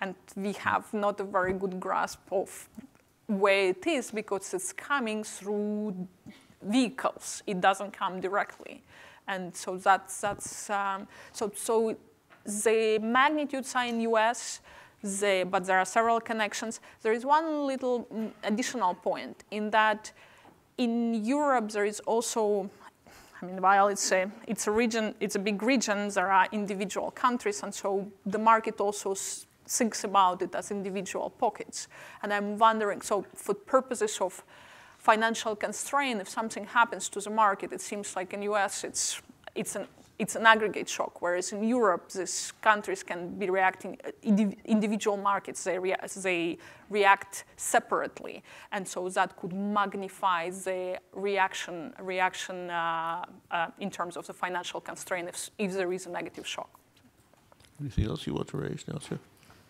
And we have not a very good grasp of where it is because it's coming through vehicles. It doesn't come directly. And so so the magnitudes are in US, but there are several connections. There is one little additional point in that in Europe there is also, I mean, while it's a region, it's a big region, there are individual countries, and so the market also thinks about it as individual pockets. And I'm wondering, so for purposes of financial constraint, if something happens to the market, it seems like in US it's an aggregate shock, whereas in Europe, these countries can be reacting, individual markets, they react separately. And so that could magnify the reaction in terms of the financial constraint if there is a negative shock. Anything else you want to raise, Neeltje?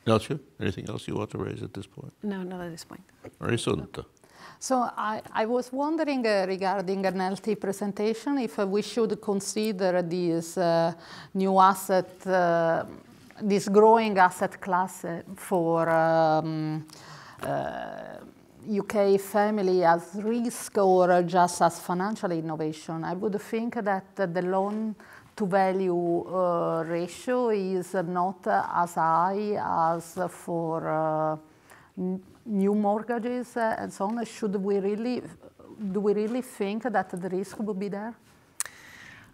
Neeltje, anything else you want to raise at this point? No, not at this point. Mariassunta. So I was wondering regarding an LT presentation if we should consider these new asset, this growing asset class for UK family as risk or just as financial innovation. I would think that the loan-to-value ratio is not as high as for new mortgages and so on. Should we really, do we really think that the risk would be there?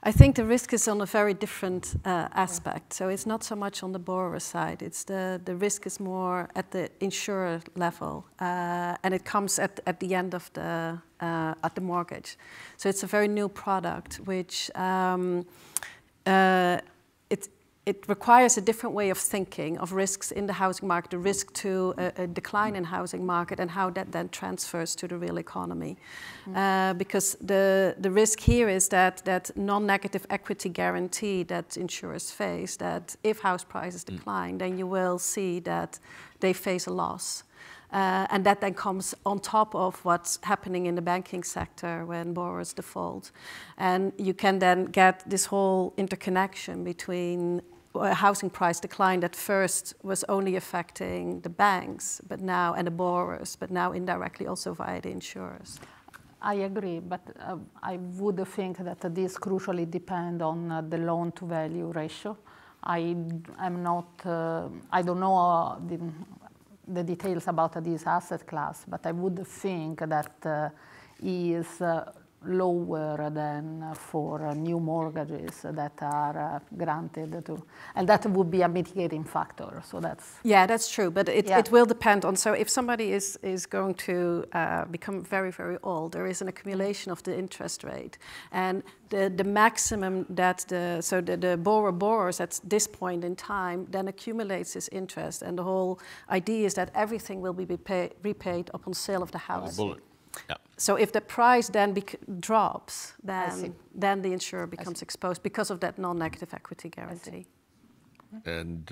I think the risk is on a very different aspect. So it's not so much on the borrower side. It's the risk is more at the insurer level, and it comes at the end of the at the mortgage. So it's a very new product, which it requires a different way of thinking of risks in the housing market, the risk to a decline in housing market, and how that then transfers to the real economy. Because the risk here is that non-negative equity guarantee that insurers face, that if house prices decline, then you will see that they face a loss. And that then comes on top of what's happening in the banking sector when borrowers default. And you can then get this whole interconnection between a housing price decline that first was only affecting the banks, but now, and the borrowers, but now indirectly also via the insurers. I agree, but I would think that this crucially depends on the loan-to-value ratio. I am not, I don't know the details about this asset class, but I would think that is lower than for new mortgages that are granted to, and that would be a mitigating factor. So that's that's true, but it will depend on. So if somebody is going to become very, very old, there is an accumulation of the interest rate, and the maximum that the borrowers at this point in time then accumulates this interest, and the whole idea is that everything will be repaid upon sale of the house. Yeah. So if the price then drops, then the insurer becomes exposed because of that non-negative equity guarantee. And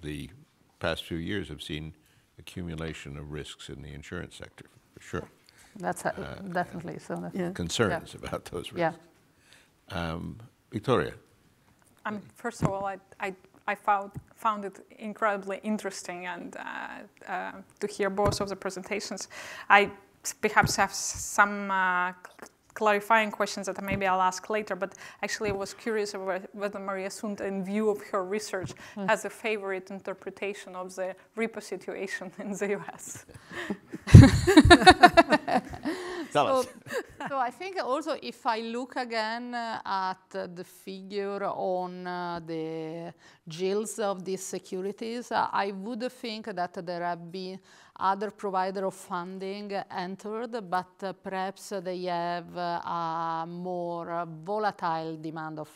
the past few years have seen accumulation of risks in the insurance sector, for sure. That's definitely so. Yeah. Concerns about those risks. Yeah. Victoria. First of all, I found it incredibly interesting and to hear both of the presentations. I perhaps have some clarifying questions that maybe I'll ask later, but actually I was curious about whether Mariassunta, in view of her research, has a favorite interpretation of the repo situation in the US. So I think also if I look again at the figure on the yields of these securities, I would think that there have been other provider of funding entered, but perhaps they have a more volatile demand of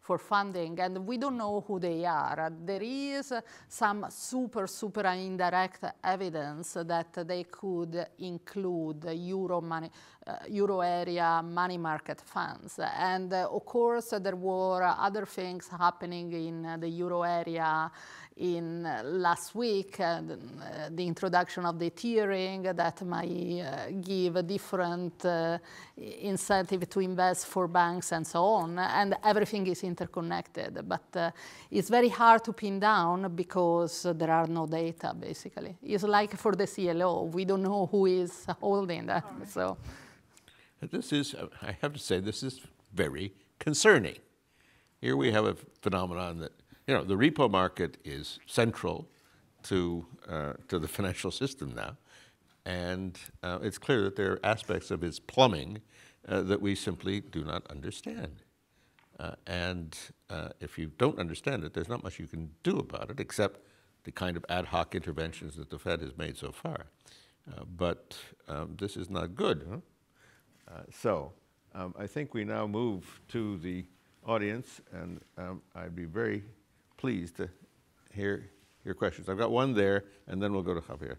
for funding, and we don't know who they are. There is some super indirect evidence that they could include euro area money market funds. And of course, there were other things happening in the euro area in last week, the introduction of the tiering that might give a different incentive to invest for banks and so on, and everything is interconnected. But it's very hard to pin down because there are no data, basically. It's like for the CLO, we don't know who is holding that, so. This is, I have to say, this is very concerning. Here we have a phenomenon that, you know, the repo market is central to the financial system now, and it's clear that there are aspects of its plumbing that we simply do not understand. And if you don't understand it, there's not much you can do about it except the kind of ad hoc interventions that the Fed has made so far. But this is not good, huh? So I think we now move to the audience, and I'd be very pleased to hear your questions. I've got one there, and then we'll go to Javier.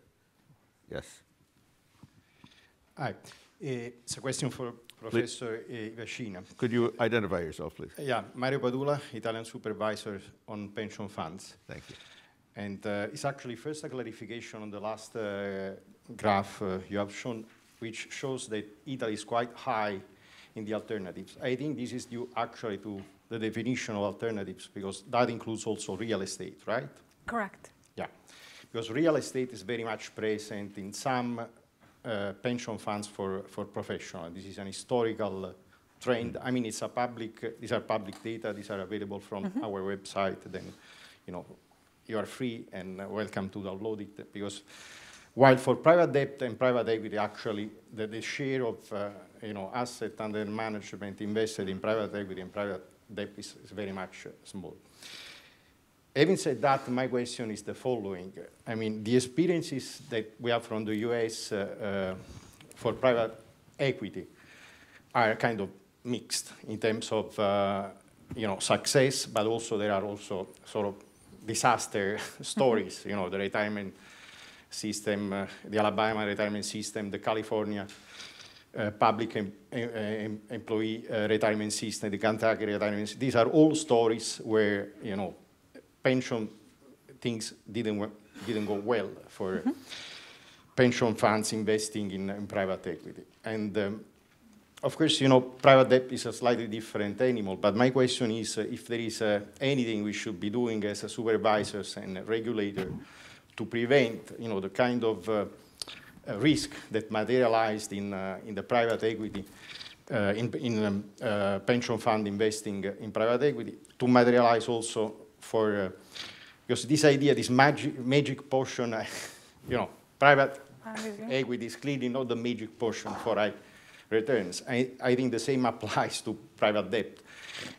Yes. Hi. It's a question for Professor Ivashina. Could you identify yourself, please? Yeah, Mario Padula, Italian supervisor on pension funds. Thank you. And it's actually first a clarification on the last graph you have shown, which shows that Italy is quite high in the alternatives. I think this is due actually to the definition of alternatives, because that includes also real estate, right? Correct. Yeah, because real estate is very much present in some pension funds for professional. This is an historical trend. I mean, it's a public, these are public data, these are available from our website. Then, you know, you are free and welcome to download it, because While for private debt and private equity, actually, the share of asset under management invested in private equity and private debt is very much small. Having said that, my question is the following. I mean, the experiences that we have from the US for private equity are kind of mixed in terms of success, but also there are also sort of disaster stories, the retirement system, the Alabama retirement system, the California public employee retirement system, the Kentucky retirement system. These are all stories where, pension things didn't go well for pension funds investing in private equity. And of course, private debt is a slightly different animal, but my question is if there is anything we should be doing as supervisors and regulators to prevent, the kind of risk that materialized in the private equity, pension fund investing in private equity, to materialize also for, because this idea, this magic portion, private equity is clearly not the magic portion for returns. I think the same applies to private debt.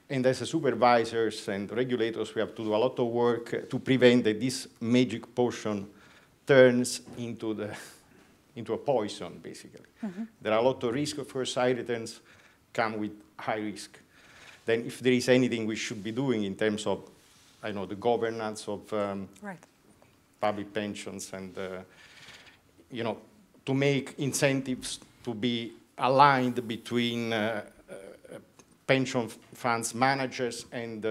And as supervisors and regulators, we have to do a lot of work to prevent that this magic portion turns into a poison, basically. There are a lot of risks. Of course, high returns come with high risk. Then if there is anything we should be doing in terms of, the governance of public pensions and, to make incentives to be aligned between pension funds managers and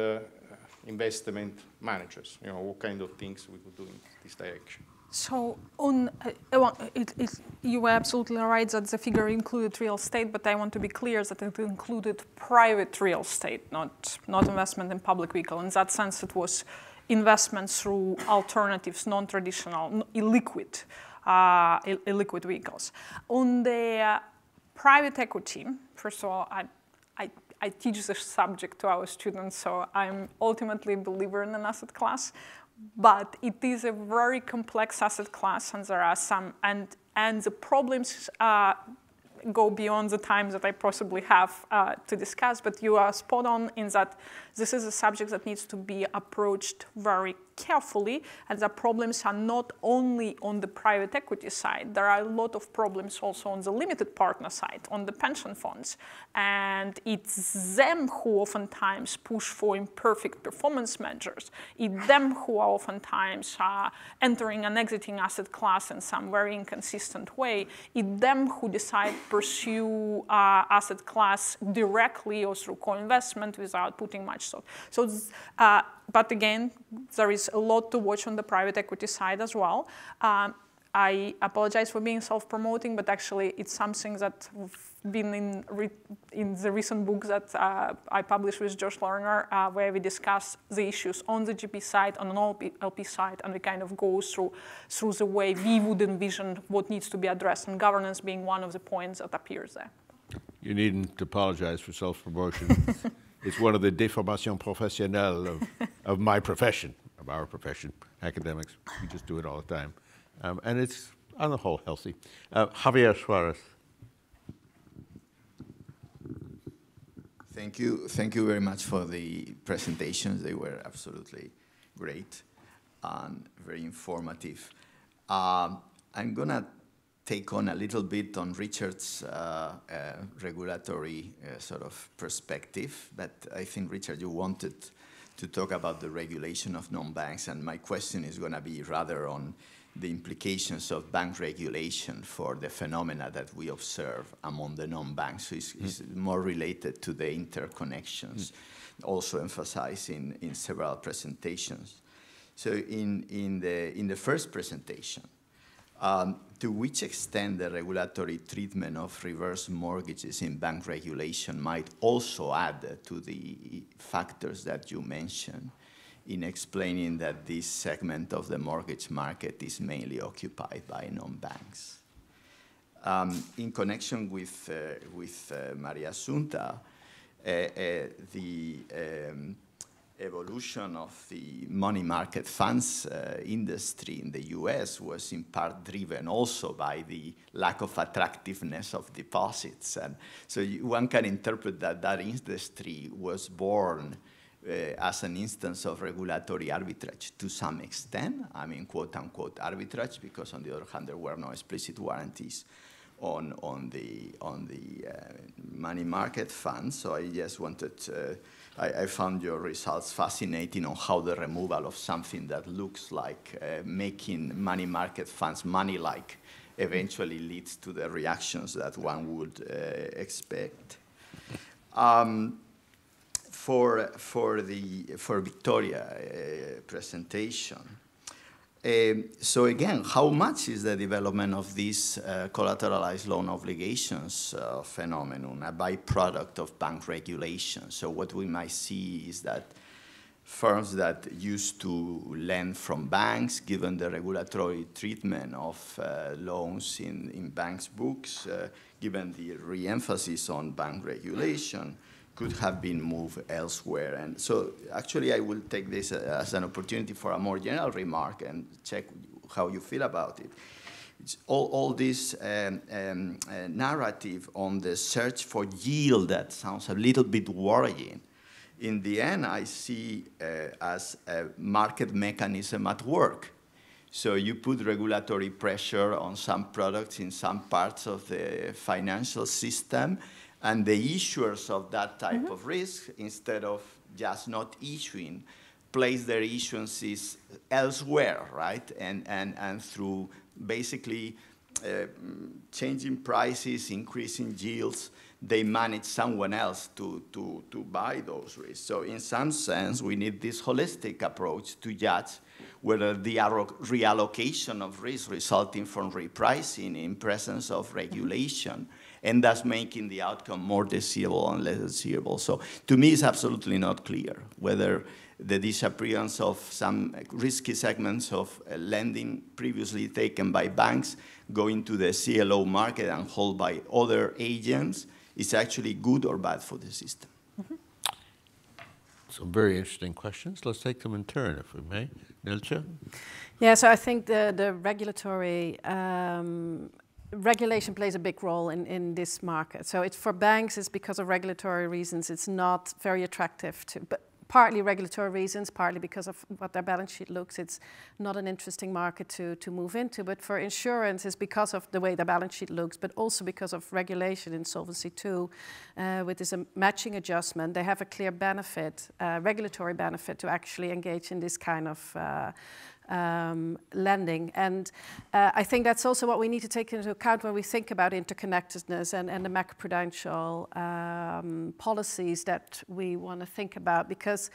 investment managers. What kind of things we could do in this direction. So on, you were absolutely right that the figure included real estate, but I want to be clear that it included private real estate, not investment in public vehicle. In that sense, it was investment through alternatives, non-traditional, illiquid vehicles. On the private equity, first of all, I teach this subject to our students, so I'm ultimately a believer in an asset class, but it is a very complex asset class, and there are some, and the problems go beyond the time that I possibly have to discuss, but you are spot on in that this is a subject that needs to be approached very carefully, and the problems are not only on the private equity side. There are a lot of problems also on the limited partner side, on the pension funds, and it's them who oftentimes push for imperfect performance measures. It's them who are oftentimes entering and exiting asset class in some very inconsistent way. It's them who decide to pursue asset class directly or through co-investment without putting much thought. So, but again, there is a lot to watch on the private equity side as well. I apologize for being self-promoting, but actually it's something that we've been in the recent book that I published with Josh Lerner, where we discuss the issues on the GP side, on an LP side, and we kind of go through the way we would envision what needs to be addressed, and governance being one of the points that appears there. You needn't apologize for self-promotion. It's one of the déformations professionnelles of my profession, of our profession, academics. We just do it all the time. And it's, on the whole, healthy. Javier Suarez. Thank you. Thank you very much for the presentations. They were absolutely great and very informative. I'm going to take on a little bit on Richard's regulatory sort of perspective, but I think, Richard, you wanted to talk about the regulation of non-banks, and my question is going to be rather on the implications of bank regulation for the phenomena that we observe among the non-banks. So it's more related to the interconnections, also emphasized in several presentations. So in the first presentation, to which extent the regulatory treatment of reverse mortgages in bank regulation might also add to the factors that you mentioned in explaining that this segment of the mortgage market is mainly occupied by non-banks. In connection with Mariassunta, the evolution of the money market funds industry in the US was in part driven also by the lack of attractiveness of deposits. And so one can interpret that that industry was born as an instance of regulatory arbitrage to some extent. I mean, quote unquote arbitrage, because on the other hand, there were no explicit warranties on the money market funds. So I just wanted to, I found your results fascinating on how the removal of something that looks like making money market funds money-like eventually leads to the reactions that one would expect. For Victoria presentation. So again, how much is the development of these collateralized loan obligations phenomenon a byproduct of bank regulation? So what we might see is that firms that used to lend from banks, given the regulatory treatment of loans in banks' books, given the re-emphasis on bank regulation, could have been moved elsewhere. And so actually I will take this as an opportunity for a more general remark and check how you feel about it. It's all this narrative on the search for yield that sounds a little bit worrying. In the end, I see as a market mechanism at work. So you put regulatory pressure on some products in some parts of the financial system, and the issuers of that type of risk, instead of just not issuing, place their issuances elsewhere, right? And through basically changing prices, increasing yields, they manage someone else to buy those risks. So in some sense, we need this holistic approach to judge whether the reallocation of risk resulting from repricing in presence of regulation and thus making the outcome more desirable and less desirable. So to me, it's absolutely not clear whether the disappearance of some risky segments of lending previously taken by banks go into the CLO market and held by other agents is actually good or bad for the system. Some very interesting questions. Let's take them in turn, if we may. Neeltje? Yeah, so I think the regulatory regulation plays a big role in this market. So it's for banks, it's because of regulatory reasons, it's not very attractive to, but partly regulatory reasons, partly because of what their balance sheet looks, it's not an interesting market to move into. But for insurance, it's because of the way the balance sheet looks, but also because of regulation in Solvency II, with this matching adjustment, they have a clear benefit, regulatory benefit, to actually engage in this kind of lending. And I think that's also what we need to take into account when we think about interconnectedness and the macroprudential policies that we want to think about, because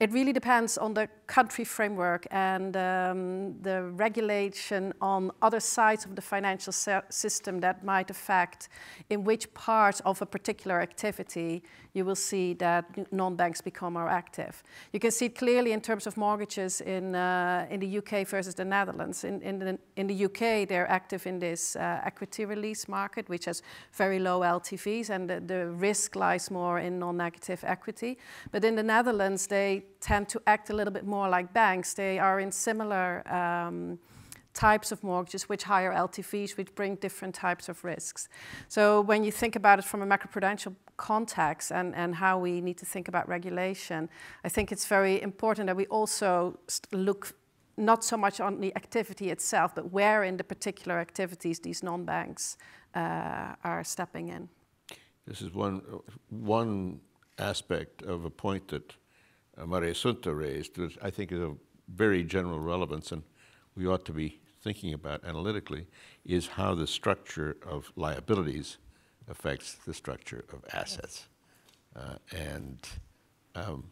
it really depends on the country framework and the regulation on other sides of the financial system that might affect in which part of a particular activity you will see that non-banks become more active. You can see it clearly in terms of mortgages in the UK versus the Netherlands. In the UK, they're active in this equity release market, which has very low LTVs, and the risk lies more in non-negative equity. But in the Netherlands, they tend to act a little bit more like banks. They are in similar types of mortgages with higher LTVs, which bring different types of risks. So when you think about it from a macroprudential context and how we need to think about regulation, I think it's very important that we also look not so much on the activity itself, but where in the particular activities these non-banks are stepping in. This is one aspect of a point that Mariassunta raised, which I think is of very general relevance and we ought to be thinking about analytically, is how the structure of liabilities affects the structure of assets. Yes. You know,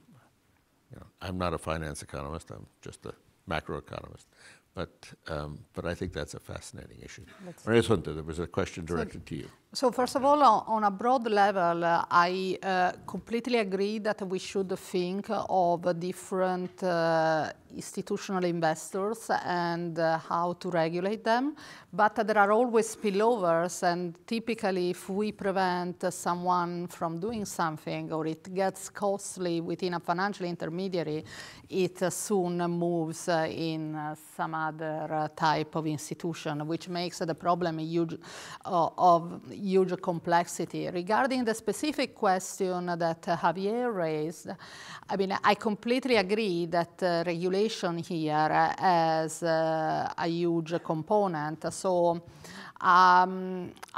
I'm not a finance economist, I'm just a macroeconomist, but I think that's a fascinating issue. Mariassunta, there was a question directed to you. So first of all, on a broad level, I completely agree that we should think of different institutional investors and how to regulate them. But there are always spillovers, and typically if we prevent someone from doing something or it gets costly within a financial intermediary, it soon moves in some other type of institution, which makes the problem huge complexity. Regarding the specific question that Javier raised, I mean, I completely agree that regulation here has a huge component. So a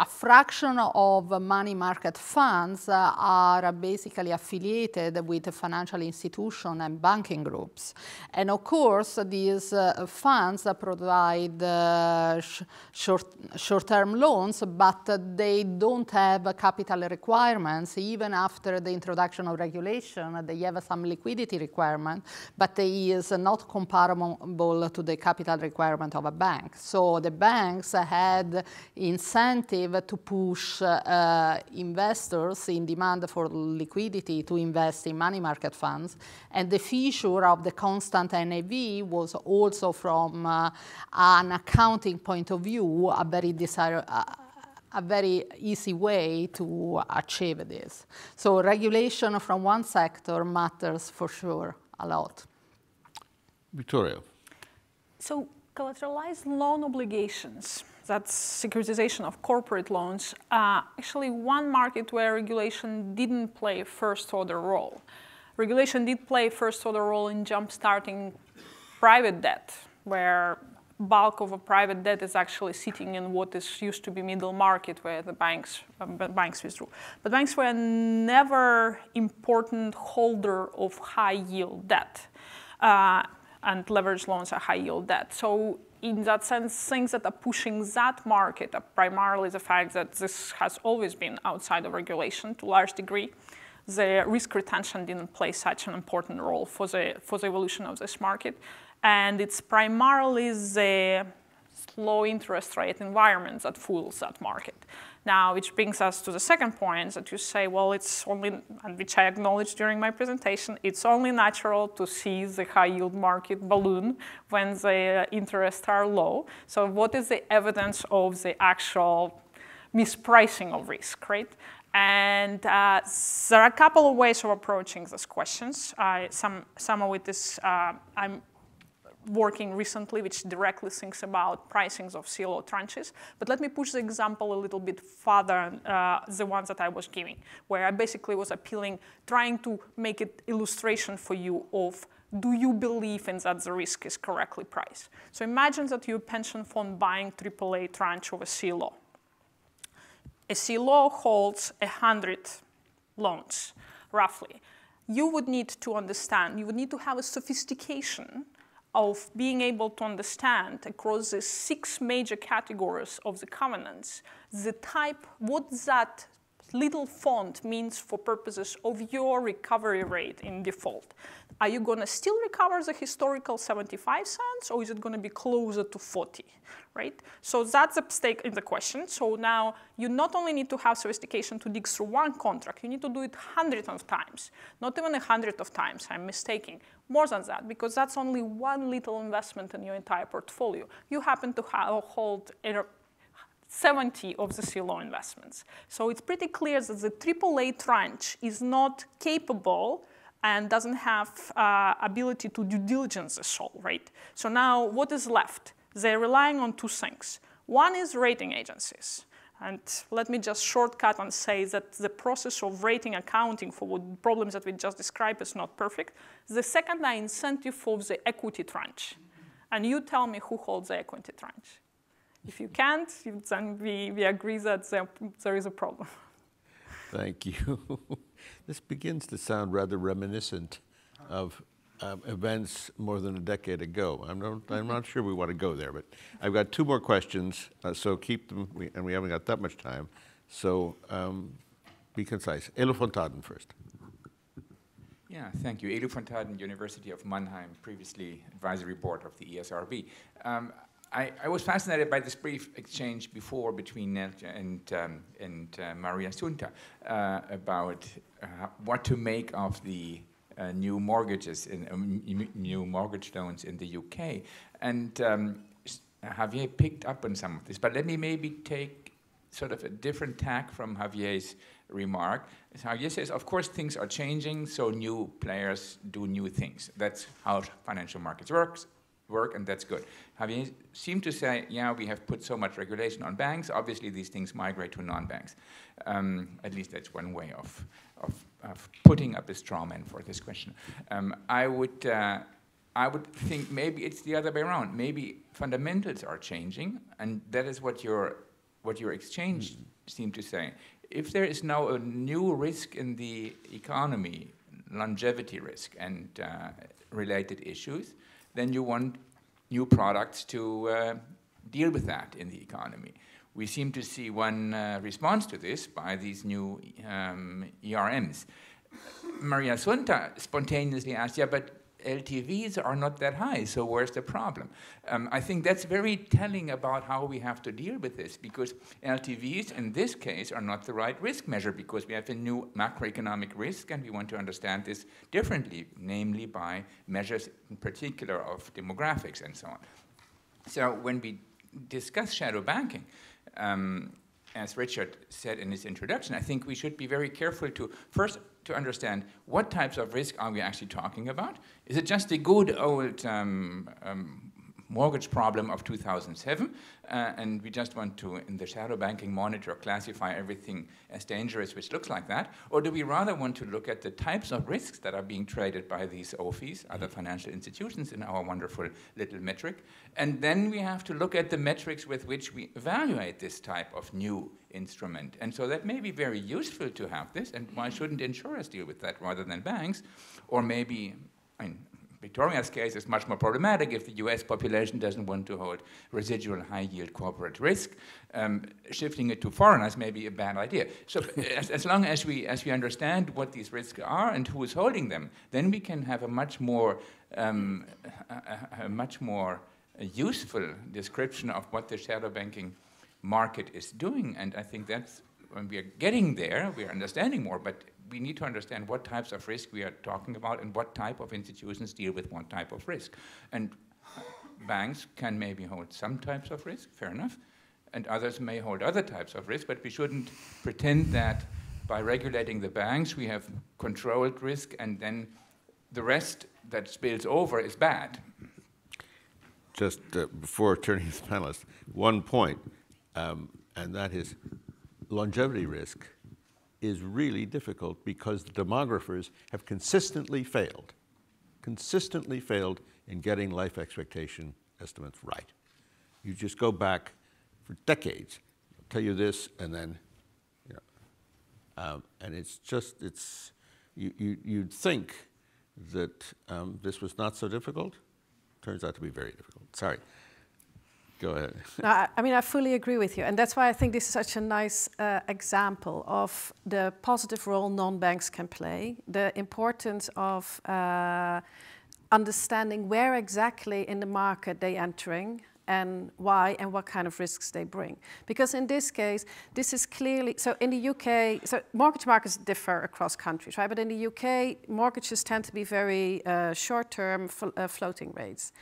fraction of money market funds are basically affiliated with financial institutions and banking groups. And of course, these funds provide short-term loans, but they don't have capital requirements. Even after the introduction of regulation, they have some liquidity requirement, but it is not comparable to the capital requirement of a bank. So the banks had incentive to push investors in demand for liquidity to invest in money market funds. And the feature of the constant NAV was also, from an accounting point of view, a very desirable, a very easy way to achieve this. So regulation from one sector matters for sure a lot. Victoria. So collateralized loan obligations, that's securitization of corporate loans, actually one market where regulation didn't play a first-order role. Regulation did play a first-order role in jump-starting private debt, where bulk of a private debt is actually sitting in what is used to be middle market, where the banks withdrew. But banks were never important holder of high-yield debt, and leveraged loans are high-yield debt. So in that sense, things that are pushing that market are primarily the fact that this has always been outside of regulation to a large degree. The risk retention didn't play such an important role for the evolution of this market. And it's primarily the low interest rate environment that fools that market. Now, which brings us to the second point that you say, well, it's only, and which I acknowledged during my presentation, it's only natural to see the high yield market balloon when the interests are low. So what is the evidence of the actual mispricing of risk, right? And there are a couple of ways of approaching these questions. Some of it is, I'm working recently, which directly thinks about pricings of CLO tranches. But let me push the example a little bit further, the ones that I was giving, where I basically was appealing, trying to make an illustration for you of, do you believe in that the risk is correctly priced? So imagine that your pension fund buying AAA tranche of a CLO. A CLO holds 100 loans, roughly. You would need to understand, you would need to have a sophistication of being able to understand across the 6 major categories of the covenants, the type, what that little font means for purposes of your recovery rate in default. Are you gonna still recover the historical 75 cents, or is it gonna be closer to 40, right? So that's a stake in the question. So now you not only need to have sophistication to dig through one contract, you need to do it hundreds of times, not even 100 of times, I'm mistaken. More than that, because that's only one little investment in your entire portfolio. You happen to hold 70 of the CLO investments. So it's pretty clear that the AAA tranche is not capable and doesn't have ability to due diligence this all, right? So now what is left? They're relying on 2 things. One is rating agencies. And let me just shortcut and say that the process of rating accounting for what problems that we just described is not perfect. The second are incentive for the equity tranche. And you tell me who holds the equity tranche. If you can't, then we agree that there is a problem. Thank you. This begins to sound rather reminiscent of events more than a decade ago. I'm not sure we want to go there, but I've got 2 more questions, so keep them, and we haven't got that much time, so be concise. Elof von Taden first. Yeah, thank you. Elof von Taden, University of Mannheim, previously advisory board of the ESRB. I was fascinated by this brief exchange before between Neeltje and Mariassunta about what to make of the new mortgages in new mortgage loans in the UK, and Javier picked up on some of this. But let me maybe take sort of a different tack from Javier's remark. Javier says, of course, things are changing, so new players do new things. That's how financial markets work, and that's good. Javier seemed to say, yeah, we have put so much regulation on banks, obviously these things migrate to non-banks. At least that's one way of putting up a straw man for this question. I would think maybe it's the other way around. Maybe fundamentals are changing, and that is what your exchange seemed to say. If there is now a new risk in the economy, longevity risk and related issues, then you want new products to deal with that in the economy. We seem to see one response to this by these new ERMs. Mariassunta spontaneously asked, yeah, but LTVs are not that high, so where's the problem? I think that's very telling about how we have to deal with this, because LTVs in this case are not the right risk measure, because we have a new macroeconomic risk and we want to understand this differently, namely by measures in particular of demographics and so on. So when we discuss shadow banking, as Richard said in his introduction, I think we should be very careful to first to understand what types of risk are we actually talking about. Is it just the good old mortgage problem of 2007, and we just want to, in the shadow banking monitor, classify everything as dangerous which looks like that? Or do we rather want to look at the types of risks that are being traded by these OFIs, other financial institutions, in our wonderful little metric? And then we have to look at the metrics with which we evaluate this type of new instrument. And so that may be very useful to have this, and why shouldn't insurers deal with that rather than banks? Or maybe, I mean, Victoria's case is much more problematic if the US population doesn't want to hold residual high-yield corporate risk. Shifting it to foreigners may be a bad idea. So as long as we understand what these risks are and who is holding them, then we can have a much more useful description of what the shadow banking market is doing. And I think that's when we are getting there, we are understanding more, but we need to understand what types of risk we are talking about and what type of institutions deal with what type of risk. And banks can maybe hold some types of risk, fair enough, and others may hold other types of risk, but we shouldn't pretend that by regulating the banks we have controlled risk and then the rest that spills over is bad. Just before turning to the panelists, one point, and that is longevity risk is really difficult because the demographers have consistently failed in getting life expectation estimates right. You just go back for decades, I'll tell you this, and then, you know, and it's just, it's, you'd think that this was not so difficult. Turns out to be very difficult, sorry. Go ahead. No, I mean, I fully agree with you. And that's why I think this is such a nice example of the positive role non-banks can play, the importance of understanding where exactly in the market they're entering and why and what kind of risks they bring. Because in this case, this is clearly, so in the UK, so mortgage markets differ across countries, right? But in the UK, mortgages tend to be very short-term floating rates.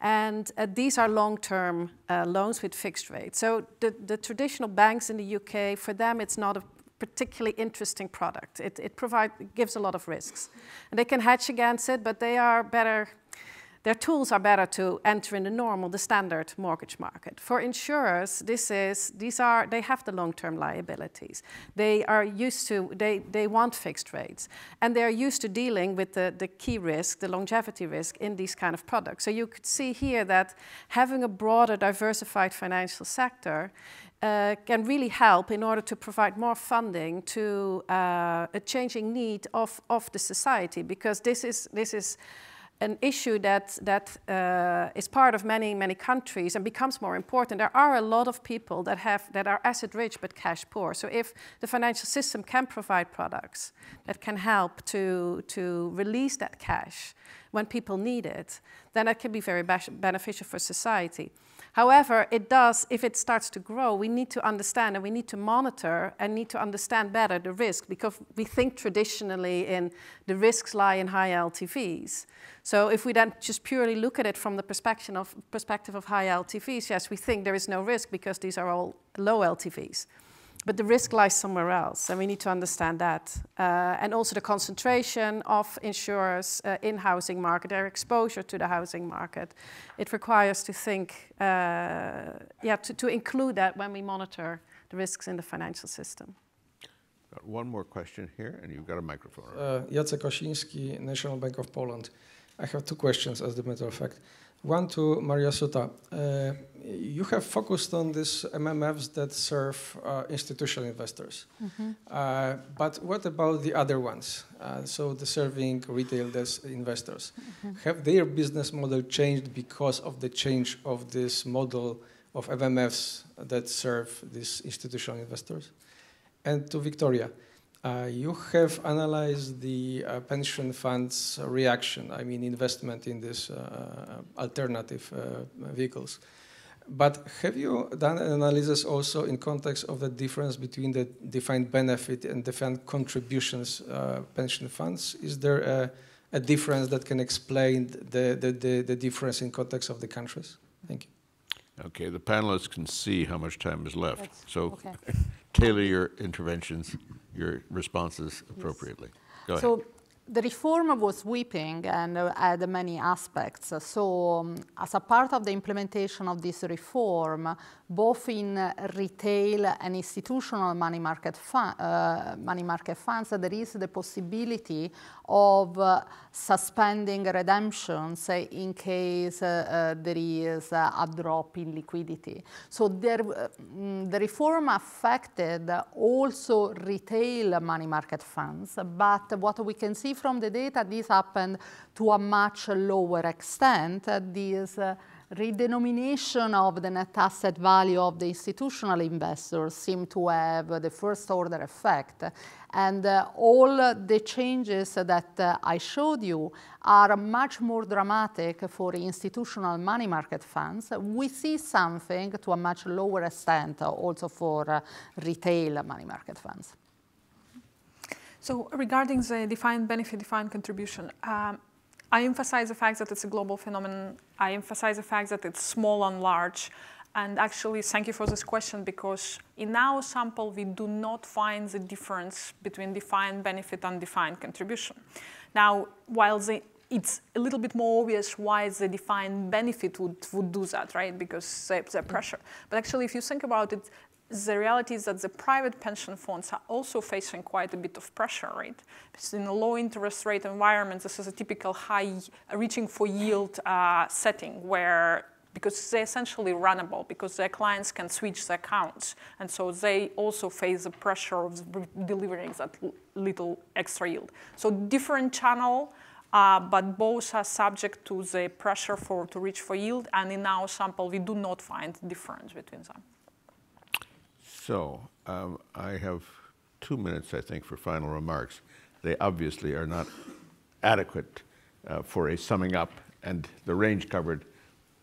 And these are long-term loans with fixed rates. So the traditional banks in the UK, for them, it's not a particularly interesting product. It gives a lot of risks. And they can hedge against it, but they are better. Their tools are better to enter in the normal, the standard mortgage market. For insurers, they have the long-term liabilities. They are used to, they want fixed rates. And they're used to dealing with the key risk, the longevity risk in these kind of products. So you could see here that having a broader, diversified financial sector can really help in order to provide more funding to a changing need of the society, because this is an issue that is part of many countries and becomes more important. There are a lot of people that are asset rich but cash poor. So if the financial system can provide products that can help to release that cash when people need it, then that can be very beneficial for society. However, it does, if it starts to grow, we need to understand and we need to monitor and need to understand better the risk, because we think traditionally in the risks lie in high LTVs. So if we then just purely look at it from the perspective of high LTVs, yes, we think there is no risk because these are all low LTVs. But the risk lies somewhere else, and we need to understand that. And also the concentration of insurers in housing market, their exposure to the housing market. It requires to think, to include that when we monitor the risks in the financial system. Got one more question here, and you've got a microphone. Jacek Osiński, National Bank of Poland. I have two questions, as a matter of fact. One to Mariassunta. You have focused on these MMFs that serve institutional investors. Mm-hmm. But what about the other ones? So the serving retail investors. Mm-hmm. Have their business model changed because of the change of this model of MMFs that serve these institutional investors? And to Victoria. You have analyzed the pension funds' reaction, I mean investment in these alternative vehicles. But have you done an analysis also in context of the difference between the defined benefit and defined contributions pension funds? Is there a difference that can explain the difference in context of the countries? Thank you. Okay, the panelists can see how much time is left. Yes. So okay. Tailor your interventions, your responses appropriately. Yes. Go ahead. So the reformer was sweeping and had many aspects. So as a part of the implementation of this reform, both in retail and institutional money market funds, there is the possibility of suspending redemptions in case there is a drop in liquidity. So there, the reform affected also retail money market funds, but what we can see from the data, this happened to a much lower extent. This redenomination of the net asset value of the institutional investors seem to have the first order effect. And all the changes that I showed you are much more dramatic for institutional money market funds. We see something to a much lower extent also for retail money market funds. So regarding the defined benefit, defined contribution, I emphasize the fact that it's a global phenomenon. I emphasize the fact that it's small and large. And actually, thank you for this question, because in our sample, we do not find the difference between defined benefit and defined contribution. Now, while it's a little bit more obvious why the defined benefit would do that, right? Because the pressure. But actually, if you think about it, the reality is that the private pension funds are also facing quite a bit of pressure, right? Because in a low interest rate environment, this is a typical high reaching for yield setting where, because they're essentially runnable, because their clients can switch their accounts. And so they also face the pressure of delivering that little extra yield. So different channel, but both are subject to the pressure to reach for yield. And in our sample, we do not find difference between them. So I have 2 minutes, I think, for final remarks. They obviously are not adequate for a summing up, and the range covered,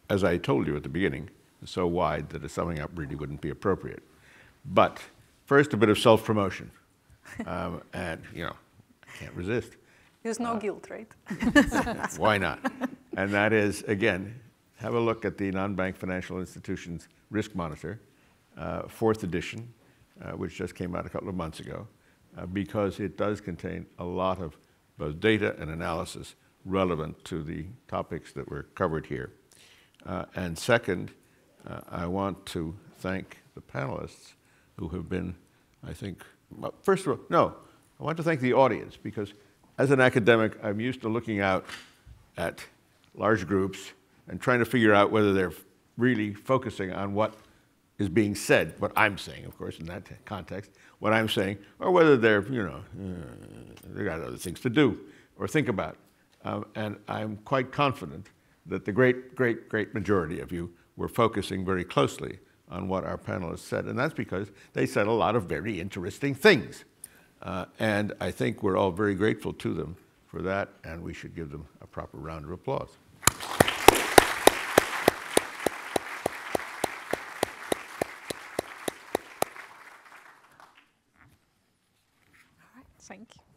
as I told you at the beginning, is so wide that a summing up really wouldn't be appropriate. But first, a bit of self-promotion, and you know, I can't resist. There's no guilt, right? Why not? And that is, again, have a look at the Non-Bank Financial Institutions Risk Monitor. 4th edition, which just came out a couple of months ago, because it does contain a lot of both data and analysis relevant to the topics that were covered here. And second, I want to thank the panelists who have been, I think, well, first of all, no, I want to thank the audience, because as an academic, I'm used to looking out at large groups and trying to figure out whether they're really focusing on what is being said, what I'm saying, of course, in that context, what I'm saying, or whether they're, you know, they got other things to do or think about. And I'm quite confident that the great, great, great majority of you were focusing very closely on what our panelists said, and that's because they said a lot of very interesting things. And I think we're all very grateful to them for that, and we should give them a proper round of applause. All right, thank you.